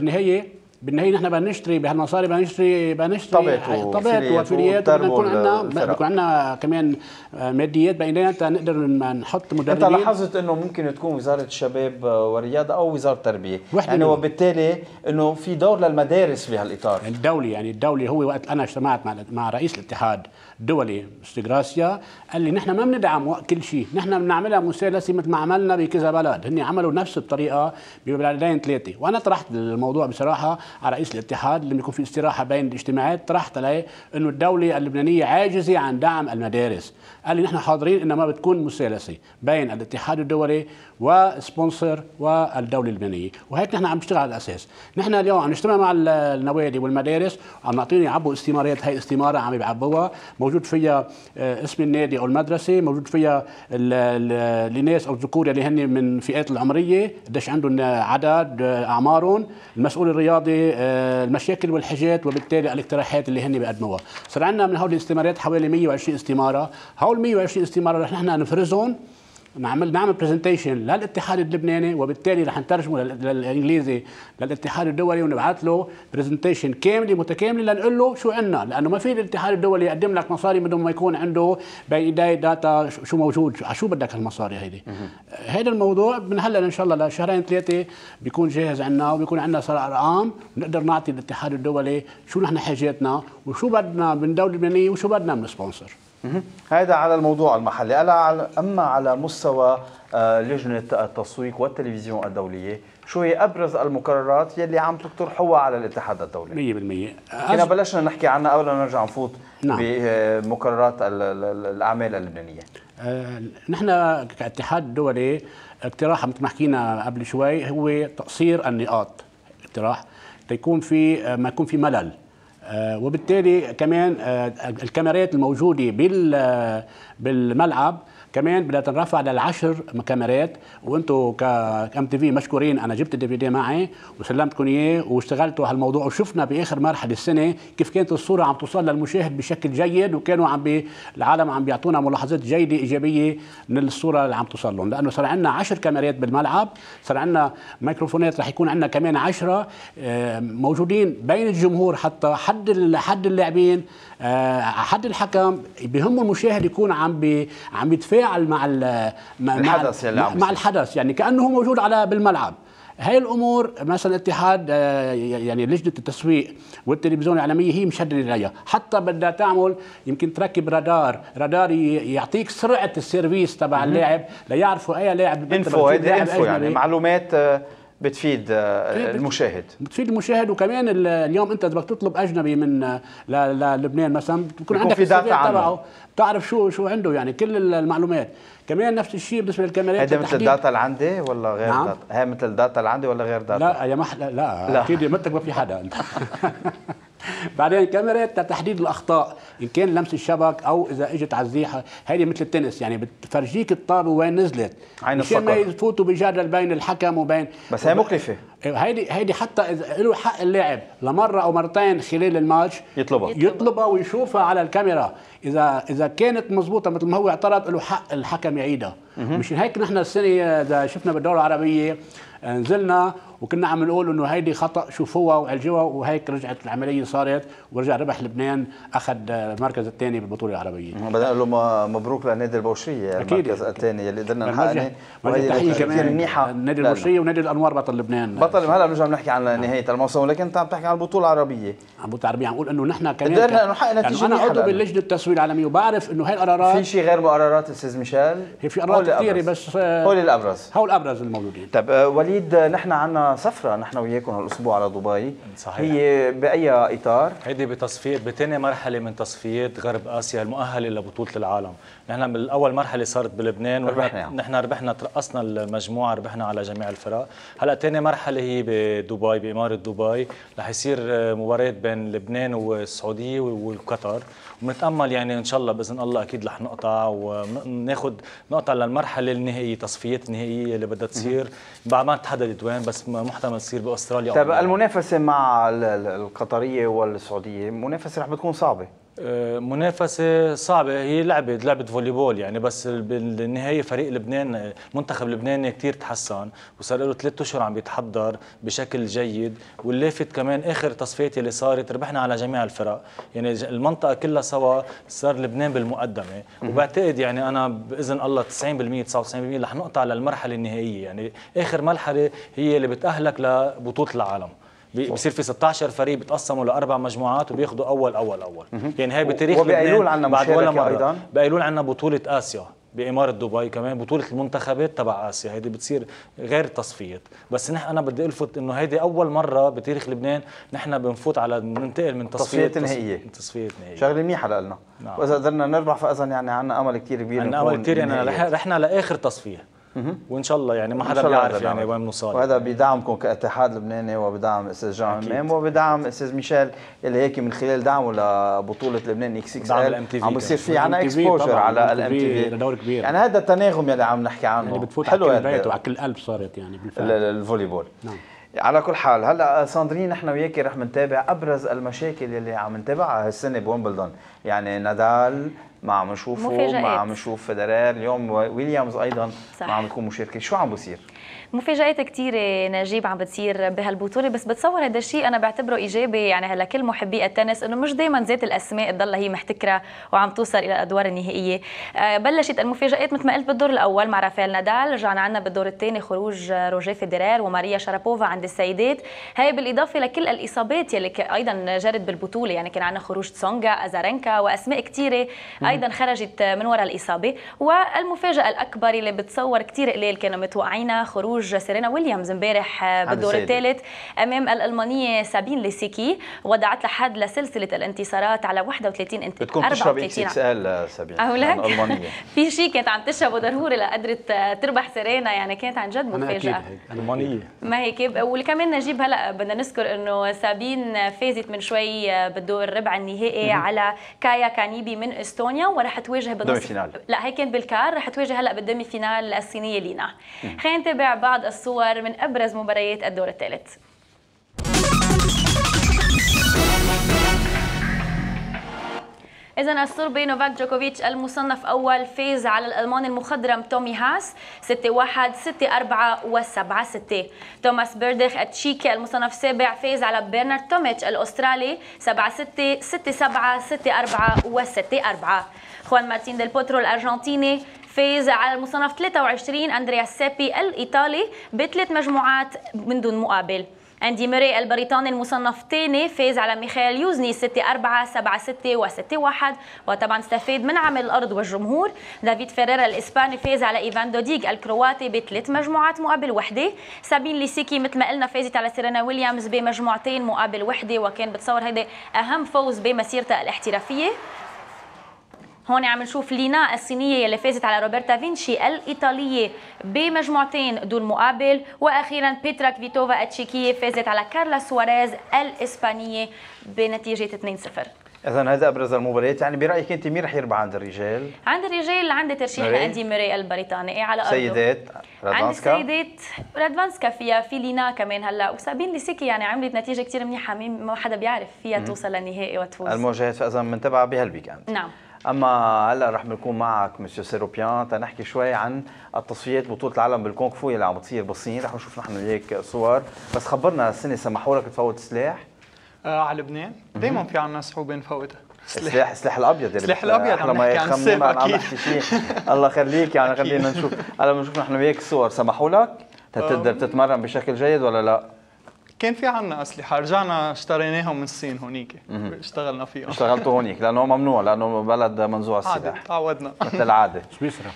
بالنهايه نحن بدنا نشتري بهالمصاري، بدنا نشتري طابات وفديات، بيكون عندنا كمان ماديات بيناتها نقدر نحط مدربين. انت لاحظت انه ممكن تكون وزاره الشباب والرياضه او وزاره التربيه يعني، وبالتالي انه في دور للمدارس بهالاطار الدولي. يعني الدولي هو وقت انا اجتمعت مع رئيس الاتحاد الدولي استغراسيا قال لي نحن ما بندعم كل شيء، نحن بنعملها مثلثي مثل ما عملنا بكذا بلد، هن عملوا نفس الطريقه ببلدين ثلاثه. وانا طرحت الموضوع بصراحه على رئيس الاتحاد لما يكون في استراحه بين الاجتماعات، طرحت عليه انه الدوله اللبنانيه عاجزه عن دعم المدارس. قال لي نحن حاضرين انما بتكون مثلثي بين الاتحاد الدولي وسبونسر والدوله اللبنانيه، وهيك نحن عم نشتغل على الاساس. نحن اليوم عم نجتمع مع النوادي والمدارس، عم نعطيهم يعبوا استمارات، هي استماره عم يعبوها موجود فيها اسم النادي او المدرسه، موجود فيها الناس او الذكور اللي هن من فئات العمريه، قديش عندهم عدد، اعمارهم، المسؤول الرياضي، المشاكل والحاجات، وبالتالي الاقتراحات اللي هن بيقدموها. صار عندنا من هول الاستمارات حوالي 120 استماره، هول 120 استماره رح نحن نفرزهم، نعمل برزنتيشن للاتحاد اللبناني، وبالتالي رح نترجمه للانجليزي للاتحاد الدولي، ونبعث له برزنتيشن كامله متكامله لنقول له شو عندنا، لانه ما في الاتحاد الدولي يقدم لك مصاري بدون ما يكون عنده بين ايديه داتا شو موجود، على شو بدك هالمصاري هيدي. هذا الموضوع من هلا ان شاء الله لشهرين ثلاثه بيكون جاهز عندنا، وبيكون عندنا صار ارقام بنقدر نعطي الاتحاد الدولي شو نحن حاجاتنا وشو بدنا من دوله لبنانيه وشو بدنا من سبونسر. هذا على الموضوع المحلي. أما على مستوى لجنة التسويق والتلفزيون الدولية، شو هي أبرز المقررات يلي عم تقترحوها على الاتحاد الدولي؟ 100% كنا بلشنا نحكي عنها قبل ما نرجع نفوت بمقررات الأعمال اللبنانية. نحن كاتحاد دولي اقتراح مثل ما حكينا قبل شوي هو تقصير النقاط، اقتراح تيكون في ما يكون في ملل، وبالتالي كمان الكاميرات الموجودة بالملعب كمان بدها تنرفع للعشر كاميرات. وانتم كام تي في مشكورين، انا جبت الدي في دي معي وسلمتكم اياه واشتغلتوا على الموضوع، وشفنا باخر مرحله السنه كيف كانت الصوره عم توصل للمشاهد بشكل جيد، وكانوا العالم عم بيعطونا ملاحظات جيده ايجابيه من الصوره اللي عم توصل لهم، لانه صار عندنا 10 كاميرات بالملعب، صار عندنا ميكروفونات، رح يكون عندنا كمان 10 موجودين بين الجمهور، حتى حد اللاعبين، حد الحكم، بهم المشاهد يكون عم يتفاعل مع الحدث يعني كأنه هو موجود على بالملعب. هاي الامور مثلا الاتحاد يعني لجنه التسويق والتلفزيون العالميه هي مشدده عليها، حتى بدها تعمل يمكن تركب رادار يعطيك سرعه السيرفيس تبع اللاعب ليعرفوا اي لاعب، انفو يعني معلومات بتفيد المشاهد، بتفيد المشاهد. وكمان اليوم انت بدك تطلب اجنبي من للبنان مثلا بكون عندك داتا تبعه، بتعرف شو عنده، يعني كل المعلومات. كمان نفس الشيء بالنسبه للكاميرات. هذا مثل الداتا اللي عندي ولا غير نعم؟ داتا هي مثل الداتا اللي عندي ولا غير داتا؟ لا يا محلى، لا اكيد مثلك ما في حدا انت. بعدين كاميرات لتحديد الاخطاء ان كان لمس الشبك او اذا اجت على الزيحه، هيدي مثل التنس يعني بتفرجيك الطابه وين نزلت مشان ما يفوتوا بجدل بين الحكم وبين، بس هي مكلفه هيدي حتى اذا له حق اللاعب لمره او مرتين خلال الماتش يطلبها ويشوفها على الكاميرا، اذا كانت مضبوطه مثل ما هو اعترض له حق الحكم يعيدها. مشان هيك نحن السنه اذا شفنا بالدوره العربيه نزلنا وكنا عم نقول انه هيدي خطا شوفوها وعالجوها، وهيك رجعت العمليه صارت ورجع ربح لبنان، اخذ المركز الثاني بالبطوله العربيه. بدنا نقول له مبروك لنادي البوشيه المركز الثاني اللي قدرنا نحققه، وهي تحيه كمان منيحه لنادي البوشيه ونادي الانوار بطل لبنان. بطل هلا بنرجع بنحكي عن نهايه الموسم، ولكن انت عم تحكي عن البطوله العربيه، عم بطوله عربيه، عم نقول انه نحن كمان قدرنا نحقق نتيجه. يعني انا عضو باللجنه التسويق العالميه وبعرف انه هاي القرارات، في شيء غير قرارات استاذ ميشيل؟ في قرارات كثيره بس هول الابرز، هول الابرز الموجودين. طيب وليد، نحن عنا سفرة نحن وياكم هالاسبوع على دبي، صحيح. هي بأي إطار؟ هيدي بتصفية بتاني مرحلة من تصفيات غرب آسيا المؤهلة لبطولة العالم. نحن بالأول مرحلة صارت بلبنان ونحن ربحنا، ترقصنا المجموعة، ربحنا على جميع الفرق. هلا تاني مرحلة هي بدبي، بإمارة دبي، رح يصير مباريات بين لبنان والسعودية وقطر، ونتأمل يعني إن شاء الله بإذن الله أكيد رح نقطع وناخذ نقطع للمرحلة النهائية، تصفيات النهائية اللي بدها تصير بعد ما تحددت وين، بس محتمل تصير باستراليا. طيب المنافسه مع القطريه والسعوديه منافسه رح بتكون صعبه. منافسه صعبه، هي لعبه فولي بول يعني، بس بالنهايه فريق لبنان، منتخب لبنان كثير تحسن وصار له 3 اشهر عم بيتحضر بشكل جيد، واللافت كمان اخر تصفيات اللي صارت ربحنا على جميع الفرق، يعني المنطقه كلها سوا، صار لبنان بالمقدمه، وبعتقد يعني انا باذن الله 90% 99% رح نقطع للمرحله النهائيه، يعني اخر مرحله هي اللي بتاهلك لبطوله العالم. بصير في 16 فريق بتقسموا لاربع مجموعات وبياخذوا اول يعني هاي بتاريخ لبنان بعد ولا مره. بايلول عندنا بطوله اسيا بإمارة دبي، كمان بطولة المنتخبات تبع آسيا، هيدي بتصير غير التصفيات. بس نحن أنا بدي ألفت إنه هيدي أول مرة بتاريخ لبنان نحن بنفوت على ننتقل من تصفيات نهائية، تصفيات نهائية، شغلة منيحة لنا. نعم. وإذا قدرنا نربح فإذا يعني عنا أمل كثير كبير، عنا أمل كثير يعني رحنا لآخر تصفية وان شاء الله يعني ما حدا بيعرف يعني وين بنوصل. وهذا بدعمكم كاتحاد لبناني وبدعم استاذ جان حمام وبدعم استاذ ميشيل اللي هيك من خلال دعمه لبطوله لبنان اكس اكس ال عم بصير في عنا اكسبوجر على الام تي في، يعني هذا التناغم اللي عم نحكي عنه يعني بتفوت حلو على كل بيت وعلى كل قلب صارت يعني بالفعل الفولي بول. نعم. على كل حال هلا ساندرين نحن وياكي رح نتابع ابرز المشاكل اللي عم نتابعها هالسنه بويمبلدون، يعني نادال ما عم نشوفه، ما عم نشوف فيدرير، اليوم ويليامز ايضا ما عم تكون مشاركه، شو عم بصير؟ مفاجآت كثيرة نجيب عم بتصير بهالبطولة، بس بتصور هذا الشيء أنا بعتبره إيجابي يعني هلا كل محبي التنس، إنه مش دائما ذات الأسماء تضلها هي محتكرة وعم توصل إلى الأدوار النهائية. بلشت المفاجآت مثل ما قلت بالدور الأول مع رافائيل نادال، رجعنا عنا بالدور الثاني خروج روجر فيدرير وماريا شرابوفا عند السيدات، هاي بالإضافة لكل الإصابات يلي أيضا جرت بالبطولة، يعني كان عنا خروج تسونجا، ازارنكا، وأسماء كثيرة أيضا خرجت من وراء الإصابة. والمفاجأة الأكبر اللي بتصور كثير قليل كانوا متوقعينها، خروج سيرينا ويليامز امبارح بالدور الثالث امام الالمانيه سابين ليسيكي، وضعت لها حد لسلسله الانتصارات على 31 انتصار. بتكون تشرب اكس اكس ال سابين الالمانيه في شيء كانت عم تشربه ضروري لقدرت تربح سيرينا، يعني كانت عن جد مفاجاه المانيه ما هيك. وكمان نجيب هلا بدنا نذكر انه سابين فازت من شوي بالدور الربع النهائي على كايا كانيبي من استونيا، وراح تواجه بالنصف لا هي كانت بالكار، راح تواجه هلا بالدمي فينال الصينيه لينا. خلينا نتابع بعض الصور من أبرز مباريات الدور الثالث. إذا الصربي نوفاك جوكوفيتش المصنف أول فاز على الألماني المخضرم تومي هاس 6-1 6-4 و7-6. توماس بيردخ التشيكي المصنف السابع فاز على بيرنارد توميتش الأسترالي 7-6 6-7 6-4 و6-4. خوان مارتين ديل بوترو الأرجنتيني فاز على المصنف 23 أندريا السابي الإيطالي ب3 مجموعات من دون مقابل. أندي ميري البريطاني المصنف ثاني فاز على ميخائيل يوزني 6-4 7-6 و6-1، وطبعا استفاد من عمل الأرض والجمهور. دافيد فيريرا الإسباني فاز على إيفان دوديغ الكرواتي بثلاث مجموعات مقابل وحدة. سابين ليسيكي مثل ما قلنا فازت على سيرينا ويليامز بمجموعتين مقابل وحدة، وكان بتصور هيدا أهم فوز بمسيرتها الاحترافية. هون عم نشوف لينا الصينية يلي فازت على روبرتا فينشي الإيطالية بمجموعتين دون مقابل. وأخيرا بيترا كفيتوفا التشيكية فازت على كارلا سواريز الإسبانية بنتيجة 2-0. إذا هذا أبرز المباريات. يعني برأيك أنت مين رح يربح عند الرجال؟ عند الرجال عندي ترشيح لأندي ميري البريطاني على أرضه. سيدات رادفانسكا. عند السيدات رادفانسكا فيها، في لينا كمان هلا، وسابين ليسيكي يعني عملت نتيجة كثير منيحة، ما حدا بيعرف فيها توصل للنهائي وتفوز. المواجهات إذا منتبعة بهالويك أند. نعم. اما هلا رح نكون معك مسيو سيروبيان تنحكي شوي عن التصفيات بطوله العالم بالكونغ فو اللي عم بتصير بالصين، رح نشوف نحن وياك صور. بس خبرنا السنه سمحوا لك تفوت سلاح على لبنان؟ دائما في عنا صعوبه نفوتها. السلاح الابيض، السلاح الابيض احنا ما يخممنا عم نحكي شيء. الله يخليك، يعني خلينا نشوف هلا بنشوف نحن وياك صور. سمحوا لك تقدر تتمرن بشكل جيد ولا لا؟ كان في عنا اسلحه رجعنا اشتريناهم من الصين هونيك، اشتغلنا فيهم. اشتغلتوا هونيك لانه ممنوع، لانه بلد منزوع السلاح. عادي تعودنا مثل العاده. سويسرا.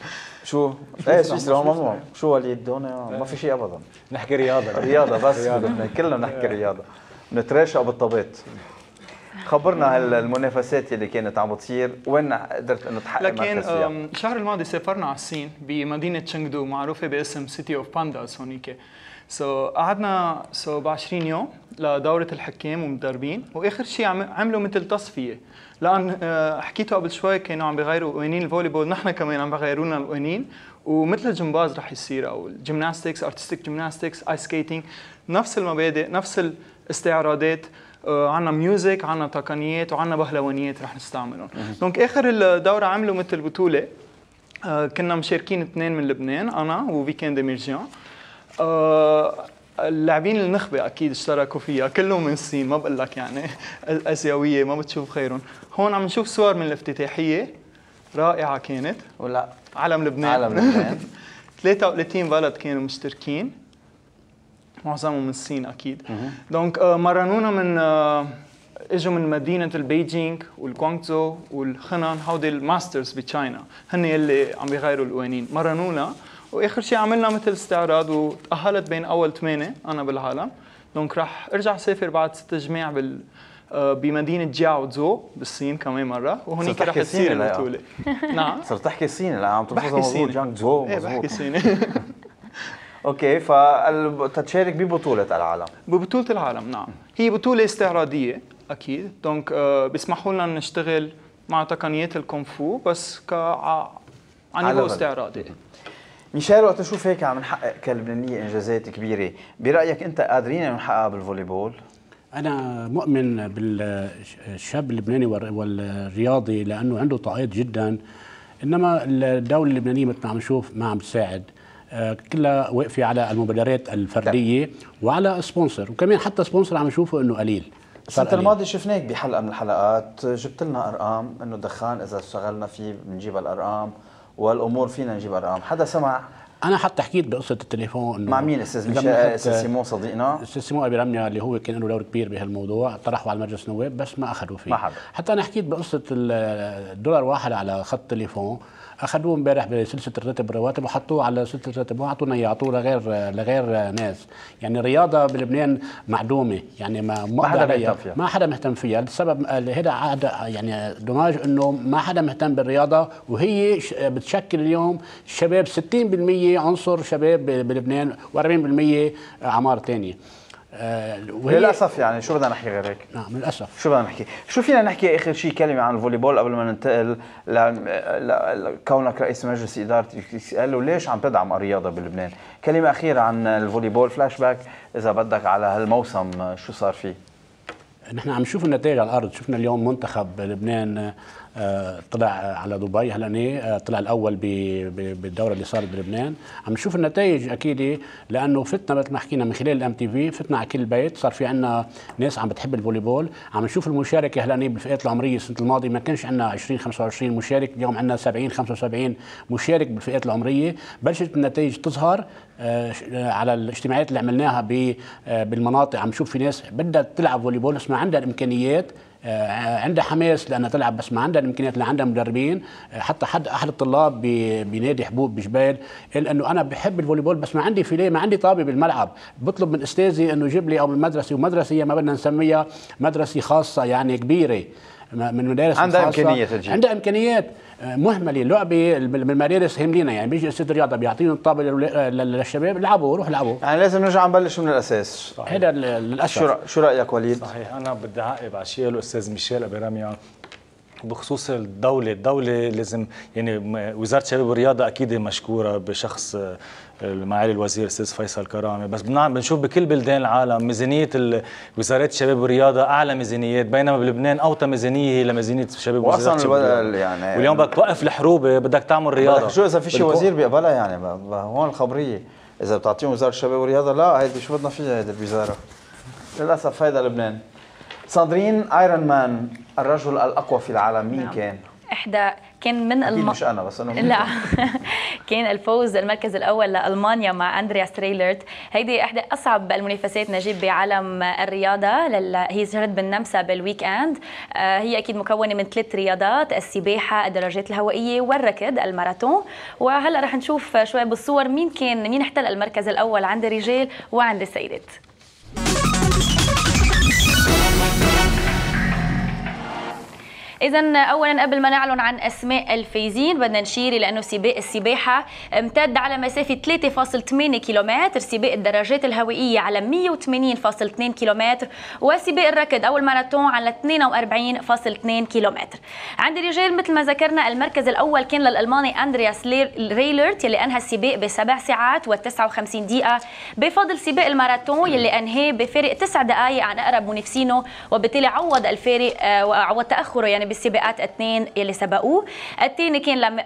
شو؟ ايه سويسرا هون ممنوع. شو وليد هون ما في شيء ابدا. نحكي رياضه. رياضه بس كلنا نحكي رياضه. نتراشق بالطابات. خبرنا هالمنافسات اللي كانت عم بتصير، وين قدرت انه تحقق مركز فيها؟ لكن الشهر الماضي سافرنا على الصين بمدينه تشنغدو معروفه باسم سيتي اوف بانداز هونيك. قعدنا ب 20 يوم لدورة الحكام ومدربين، واخر شيء عملوا مثل تصفية، لان حكيتوا قبل شوي كانوا عم بغيروا قوانين الفوليبول، نحن كمان عم بغيروا لنا القوانين، ومثل الجمباز رح يصير او الجمناستكس، ارتستيك جمناستكس، ايس سكيتنج، نفس المبادئ، نفس الاستعراضات، عندنا ميوزك، عندنا تقنيات، وعندنا بهلوانيات رح نستعملهم. دونك اخر الدورة عملوا مثل بطولة، كنا مشاركين اثنين من لبنان، انا وفيكان ديميرجيان. اللاعبين النخبه اكيد اشتركوا فيها كلهم من الصين، ما بقول لك يعني الاسيويه ما بتشوف خيرهم. هون عم نشوف صور من الافتتاحيه رائعه كانت، ولا علم لبنان، علم لبنان. 33 بلد كانوا مشتركين، معظمهم من الصين اكيد. دونك مرنونا من اجوا من مدينه البيجينغ والكوانغزو والخنان، هودي الماسترز بتشاينا هن يلي عم بيغيروا القوانين، مرنونا. واخر شيء عملنا مثل استعراض وتاهلت بين اول 8 انا بالعالم. دونك رح ارجع سافر بعد 6 جماع بمدينه جاوزو بالصين كمان مره، وهونيك رح تصير البطوله. نعم صرت تحكي صيني. لا عم تفوز مضبوط جانغزو مضبوط. ايه بحكي صيني. اوكي، فتتشارك ببطوله العالم. ببطوله العالم نعم، هي بطوله استعراضيه اكيد. دونك بيسمحوا لنا نشتغل مع تقنيات الكونفو بس عن نيفو استعراضي. ميشيل وقت تشوف هيك عم نحقق كلبنانية إنجازات كبيرة، برأيك أنت قادرين نحققها بالفوليبول؟ أنا مؤمن بالشاب اللبناني والرياضي لأنه عنده طاقات جدا، إنما الدولة اللبنانية مثل ما عم نشوف ما عم تساعد، كلها واقفة على المبادرات الفردية وعلى سبونسر، وكمان حتى سبونسر عم نشوفه إنه قليل. السنة الماضية شفناك بحلقة من الحلقات جبت لنا أرقام إنه الدخان إذا اشتغلنا فيه بنجيب الأرقام والامور فينا نجيب ارقام، حدا سمع؟ انا حتى حكيت بقصه التليفون انه مع مين استاذ ميشيل؟ استاذ سيمون صديقنا، استاذ سيمون ابي رميا اللي هو كان له دور كبير بهالموضوع، طرحه على مجلس النواب بس ما اخذوا فيه. حتى انا حكيت بقصه الدولار واحد على خط تليفون، اخذوه امبارح بسلسله الراتب والرواتب وحطوه على سلسله الراتب، وعطونا اياه لغير ناس. يعني الرياضه بلبنان معدومه، يعني ما حدا مهتم فيها، ما حدا مهتم فيها لسبب هذا يعني دماج انه ما حدا مهتم بالرياضه، وهي بتشكل اليوم الشباب 60% عنصر شباب بلبنان و40% اعمار ثانيه. للاسف يعني شو بدنا نحكي غير هيك؟ نعم للاسف شو بدنا نحكي؟ شو فينا نحكي اخر شيء كلمه عن الفوليبول قبل ما ننتقل لكونك رئيس مجلس اداره الكسل وليش عم تدعم الرياضه بلبنان؟ كلمه اخيره عن الفوليبول، فلاش باك اذا بدك على هالموسم شو صار فيه؟ نحن عم نشوف النتائج على الارض، شفنا اليوم منتخب لبنان طلع على دبي هلأني طلع الأول بالدورة اللي صارت بلبنان. عم نشوف النتائج أكيد لأنه فتنا مثل ما حكينا من خلال الام تي في، فتنا على كل بيت، صار في عنا ناس عم بتحب الفوليبول. عم نشوف المشاركة هلأني بالفئات العمرية، السنة الماضية ما كانش عنا 20-25 مشارك، اليوم عنا 70-75 مشارك بالفئات العمرية. بلشت النتائج تظهر على الاجتماعات اللي عملناها بالمناطق. عم نشوف في ناس بدها تلعب فوليبول بس ما عندها الإمكانيات، عندها حماس لأنها تلعب بس ما عندها الإمكانيات، لا عندها مدربين. حتى حد أحد الطلاب بنادي حبوب بجبال قال إنه أنا بحب الفوليبول بس ما عندي فيليه، ما عندي طابة بالملعب، بطلب من أستاذي إنه يجيب لي، أو من مدرسة، ومدرسة ما بدنا نسميها مدرسة خاصة يعني كبيرة، من مدارس عندها إمكانيات، عندها إمكانيات مهمله. اللعبه بالمدارس هاملينا، يعني بيجي استاذ الرياضه بيعطيهم الطابه للشباب، العبوا روح العبوا. يعني لازم نرجع نبلش من الاساس. هذا للاسف. شو رايك وليد؟ صحيح، انا بدي اعقب على شيء الاستاذ ميشيل أبي رميا بخصوص الدوله. الدوله لازم، يعني وزاره الشباب والرياضه اكيد مشكوره بشخص معالي الوزير الاستاذ فيصل كرامي، بس بنشوف بكل بلدان العالم ميزانيه وزارات الشباب والرياضه اعلى ميزانيات، بينما بلبنان اوطى ميزانيه لميزانيه الشباب وزاره الشباب. يعني واليوم بدك توقف الحروب، بدك تعمل رياضه، شو اذا في شيء وزير بيقبلها؟ يعني هون الخبريه اذا بتعطيهم وزاره الشباب والرياضه، لا هيدي شو بدنا فيها هيدي الوزاره. للاسف هيدا لبنان. ساندرين، ايرون مان، الرجل الاقوى في العالم مين كان؟ كان من مش انا بس انا لا كان الفوز المركز الاول لالمانيا مع اندرياس ريلرت. هيدي احدى اصعب المنافسات نجيب بعالم الرياضه هي صارت بالنمسا بالويك اند. هي اكيد مكونه من 3 رياضات، السباحه، الدراجات الهوائيه، والركض الماراثون. وهلا رح نشوف شوي بالصور مين احتل المركز الاول عند الرجال وعند السيدات. إذا أولا قبل ما نعلن عن أسماء الفايزين بدنا نشير إلى أنه سباق السباحة امتد على مسافة 3.8 كيلومتر، سباق الدراجات الهوائية على 180.2 كيلومتر، وسباق الركض أو الماراثون على 42.2 كيلومتر. عند الرجال مثل ما ذكرنا المركز الأول كان للألماني أندرياس ريلرت يلي أنهى السباق ب7 ساعات و59 دقيقة، بفضل سباق الماراثون يلي أنهاه بفارق 9 دقائق عن أقرب منافسينه، وبالتالي عوض الفارق وعوض تأخره يعني بالسباقات 2 يلي سبقوه.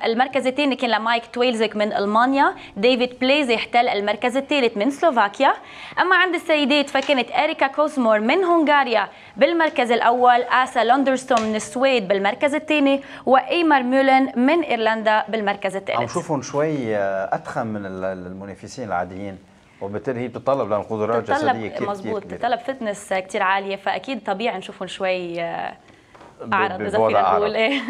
المركز الثاني كان لمايك تويلزك من المانيا، ديفيد بليز يحتل المركز الثالث من سلوفاكيا. اما عند السيدات فكانت اريكا كوزمور من هنغاريا بالمركز الاول، اسا لوندرستون من السويد بالمركز الثاني، وايمار مولن من ايرلندا بالمركز الثالث. عم نشوفهم شوي اضخم من المنافسين العاديين، وبالتالي هي بتطلب للقدرات الجسديه كثير، مضبوط، بتطلب فتنس كثير عاليه، فاكيد طبيعي نشوفهم شوي أعرض إذا فينا نقول إيه.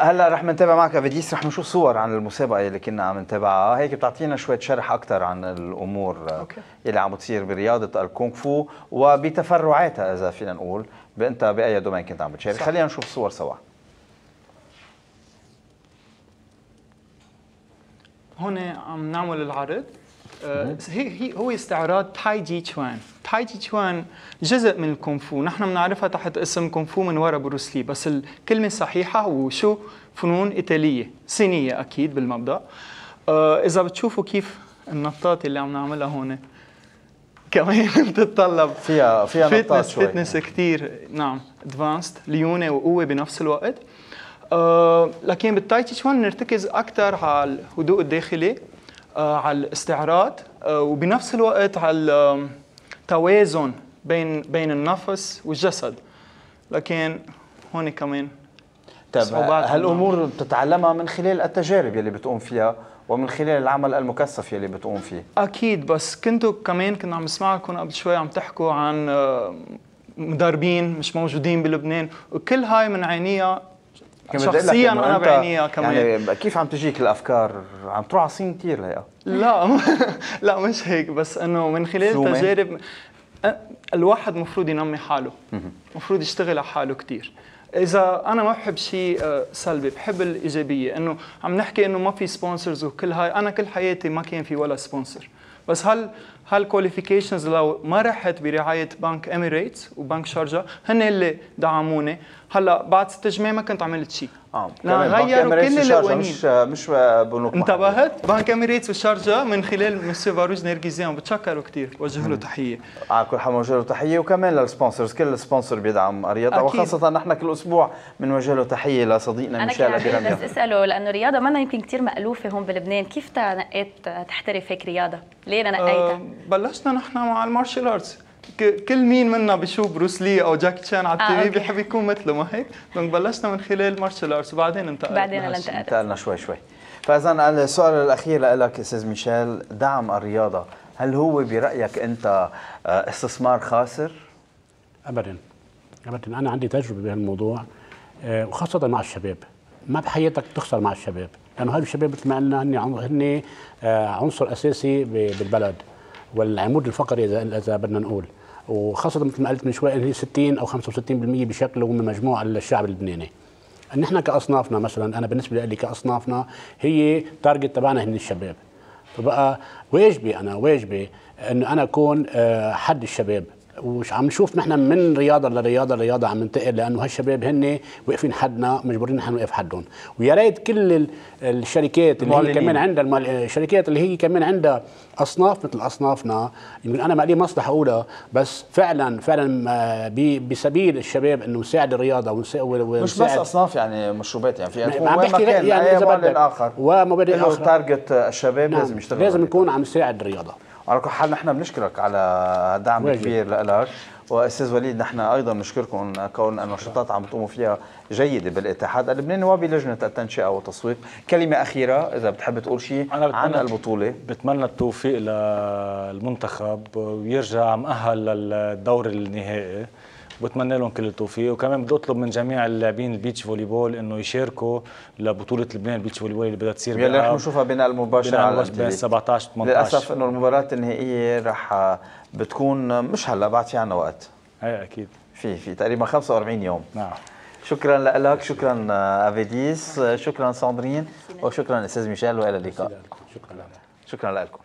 هلا رح نتابع معك فيديس، رح نشوف صور عن المسابقة اللي كنا عم نتابعها، هيك بتعطينا شوية شرح أكثر عن الأمور اللي عم بتصير برياضة الكونغ فو وبتفرعاتها إذا فينا نقول، أنت بأي دومين كنت عم بتشارك. خلينا نشوف صور سوا. هون عم نعمل العرض، هو استعراض تاي جي تشوان. تاي جي تشوان جزء من الكونفو، نحن بنعرفها تحت اسم كونفو من وراء بروس لي، بس الكلمة الصحيحة وشو فنون إيطالية صينية أكيد بالمبدأ. إذا بتشوفوا كيف النطاط اللي عم نعملها هون كمان بتتطلب فيها نطاط شوي، فتنس كثير، نعم ادفانسد، ليونة وقوة بنفس الوقت. لكن بالتاي جي تشوان نرتكز أكثر على الهدوء الداخلي، على الاستعراض، وبنفس الوقت على التوازن بين النفس والجسد. لكن هون كمان صعوبات. هالامور بتتعلمها من خلال التجارب يلي بتقوم فيها ومن خلال العمل المكثف يلي بتقوم فيه اكيد. بس كنا عم نسمعكم قبل شوي عم تحكوا عن مدربين مش موجودين بلبنان، وكل هاي بنعانيها شخصيا. انا بعينيها كمان، يعني كيف عم تجيك الافكار؟ عم تروح على الصين كثير لهيك؟ لا لا مش هيك، بس انه من خلال تجارب الواحد المفروض ينمي حاله، المفروض يشتغل على حاله كثير. اذا انا ما بحب شيء سلبي، بحب الايجابيه. انه عم نحكي انه ما في سبونسرز وكل هاي، انا كل حياتي ما كان في ولا سبونسر، بس هل هالكواليفيكيشنز لو ما رحت برعايه بنك اميريتس وبنك شارجه هن اللي دعموني. هلا بعد 6 جماعات ما كنت عملت شيء. غيروا كل القوانين. مش بنوك. انتبهت؟ بنك اميريتس والشارجه من خلال مسيو فاروج نرجيزيان بتشكروا كثير، بوجه له تحيه. على كل حال بوجه له تحيه، وكمان للسبونسرز، كل سبونسر بيدعم الرياضه وخاصه نحن كل اسبوع بنوجه له تحيه لصديقنا ميشيل أبي رميا. بس اساله لانه الرياضه منا يمكن كثير مألوفه هون بلبنان، كيف نقيت تحترف هيك رياضه؟ ليه نقيتها؟ بلشنا نحن مع المارشال ارتس، كل مين منا بيشوف بروسلي او جاكي تشان على التي في بيحب يكون مثله، ما هيك؟ دونك بلشنا من خلال مارشال ارتس وبعدين انتقلنا شوي شوي. فاذا السؤال الاخير لك استاذ ميشيل، دعم الرياضه هل هو برايك انت استثمار خاسر؟ ابدا ابدا، انا عندي تجربه بهالموضوع وخاصه مع الشباب. ما بحياتك تخسر مع الشباب، لانه هذول الشباب مثل ما قلنا هن عنصر اساسي بالبلد والعمود الفقري اذا بدنا نقول، وخاصه مثل ما قلت من شوي هي 60 او 65% بشكلوا من مجموع الشعب اللبناني. نحن كاصنافنا مثلا، انا بالنسبه لي كاصنافنا هي تارجت تبعنا هن الشباب، فبقى واجبي انه انا اكون حد الشباب. وعم نشوف نحن من رياضه لرياضه لرياضه عم ننتقل، لانه هالشباب هن واقفين حدنا، مجبورين نحن نوقف حدهم. ويا ريت كل الشركات اللي هي كمان عندها الشركات اللي هي كمان عندها اصناف مثل اصنافنا، يمكن انا ما لي مصلحه اقولها، بس فعلا فعلا بسبيل الشباب انه نساعد الرياضه مش بس اصناف، يعني مشروبات، يعني في مكان يعني مبادئ اخر ومبادئ اخر تارجت الشباب. نعم، لازم يشتغل، لازم نكون عم نساعد الرياضه. على كل حال نحن بنشكرك على دعم كبير لك، واستاذ وليد نحن ايضا بنشكركم كون النشاطات عم تقوموا فيها جيده بالاتحاد اللبناني وبلجنه التنشئه والتسويق. كلمه اخيره اذا بتحب تقول شيء عن البطوله. بتمنى التوفيق للمنتخب ويرجع مؤهل للدور النهائي، بتمنى لهم كل التوفيق. وكمان بدي اطلب من جميع اللاعبين البيتش فولي بول انه يشاركوا لبطوله لبنان البيتش فولي بول اللي بدها تصير، يلي رح نشوفها بناء المباشر على 17 18. للاسف انه المباراه النهائيه رح بتكون مش هلا، بعد في عنا وقت. ايه اكيد في تقريبا 45 يوم. نعم، شكرا لك، شكرا افيديس، شكرا ساندرين، وشكرا استاذ ميشيل، والى اللقاء. شكرا لكم.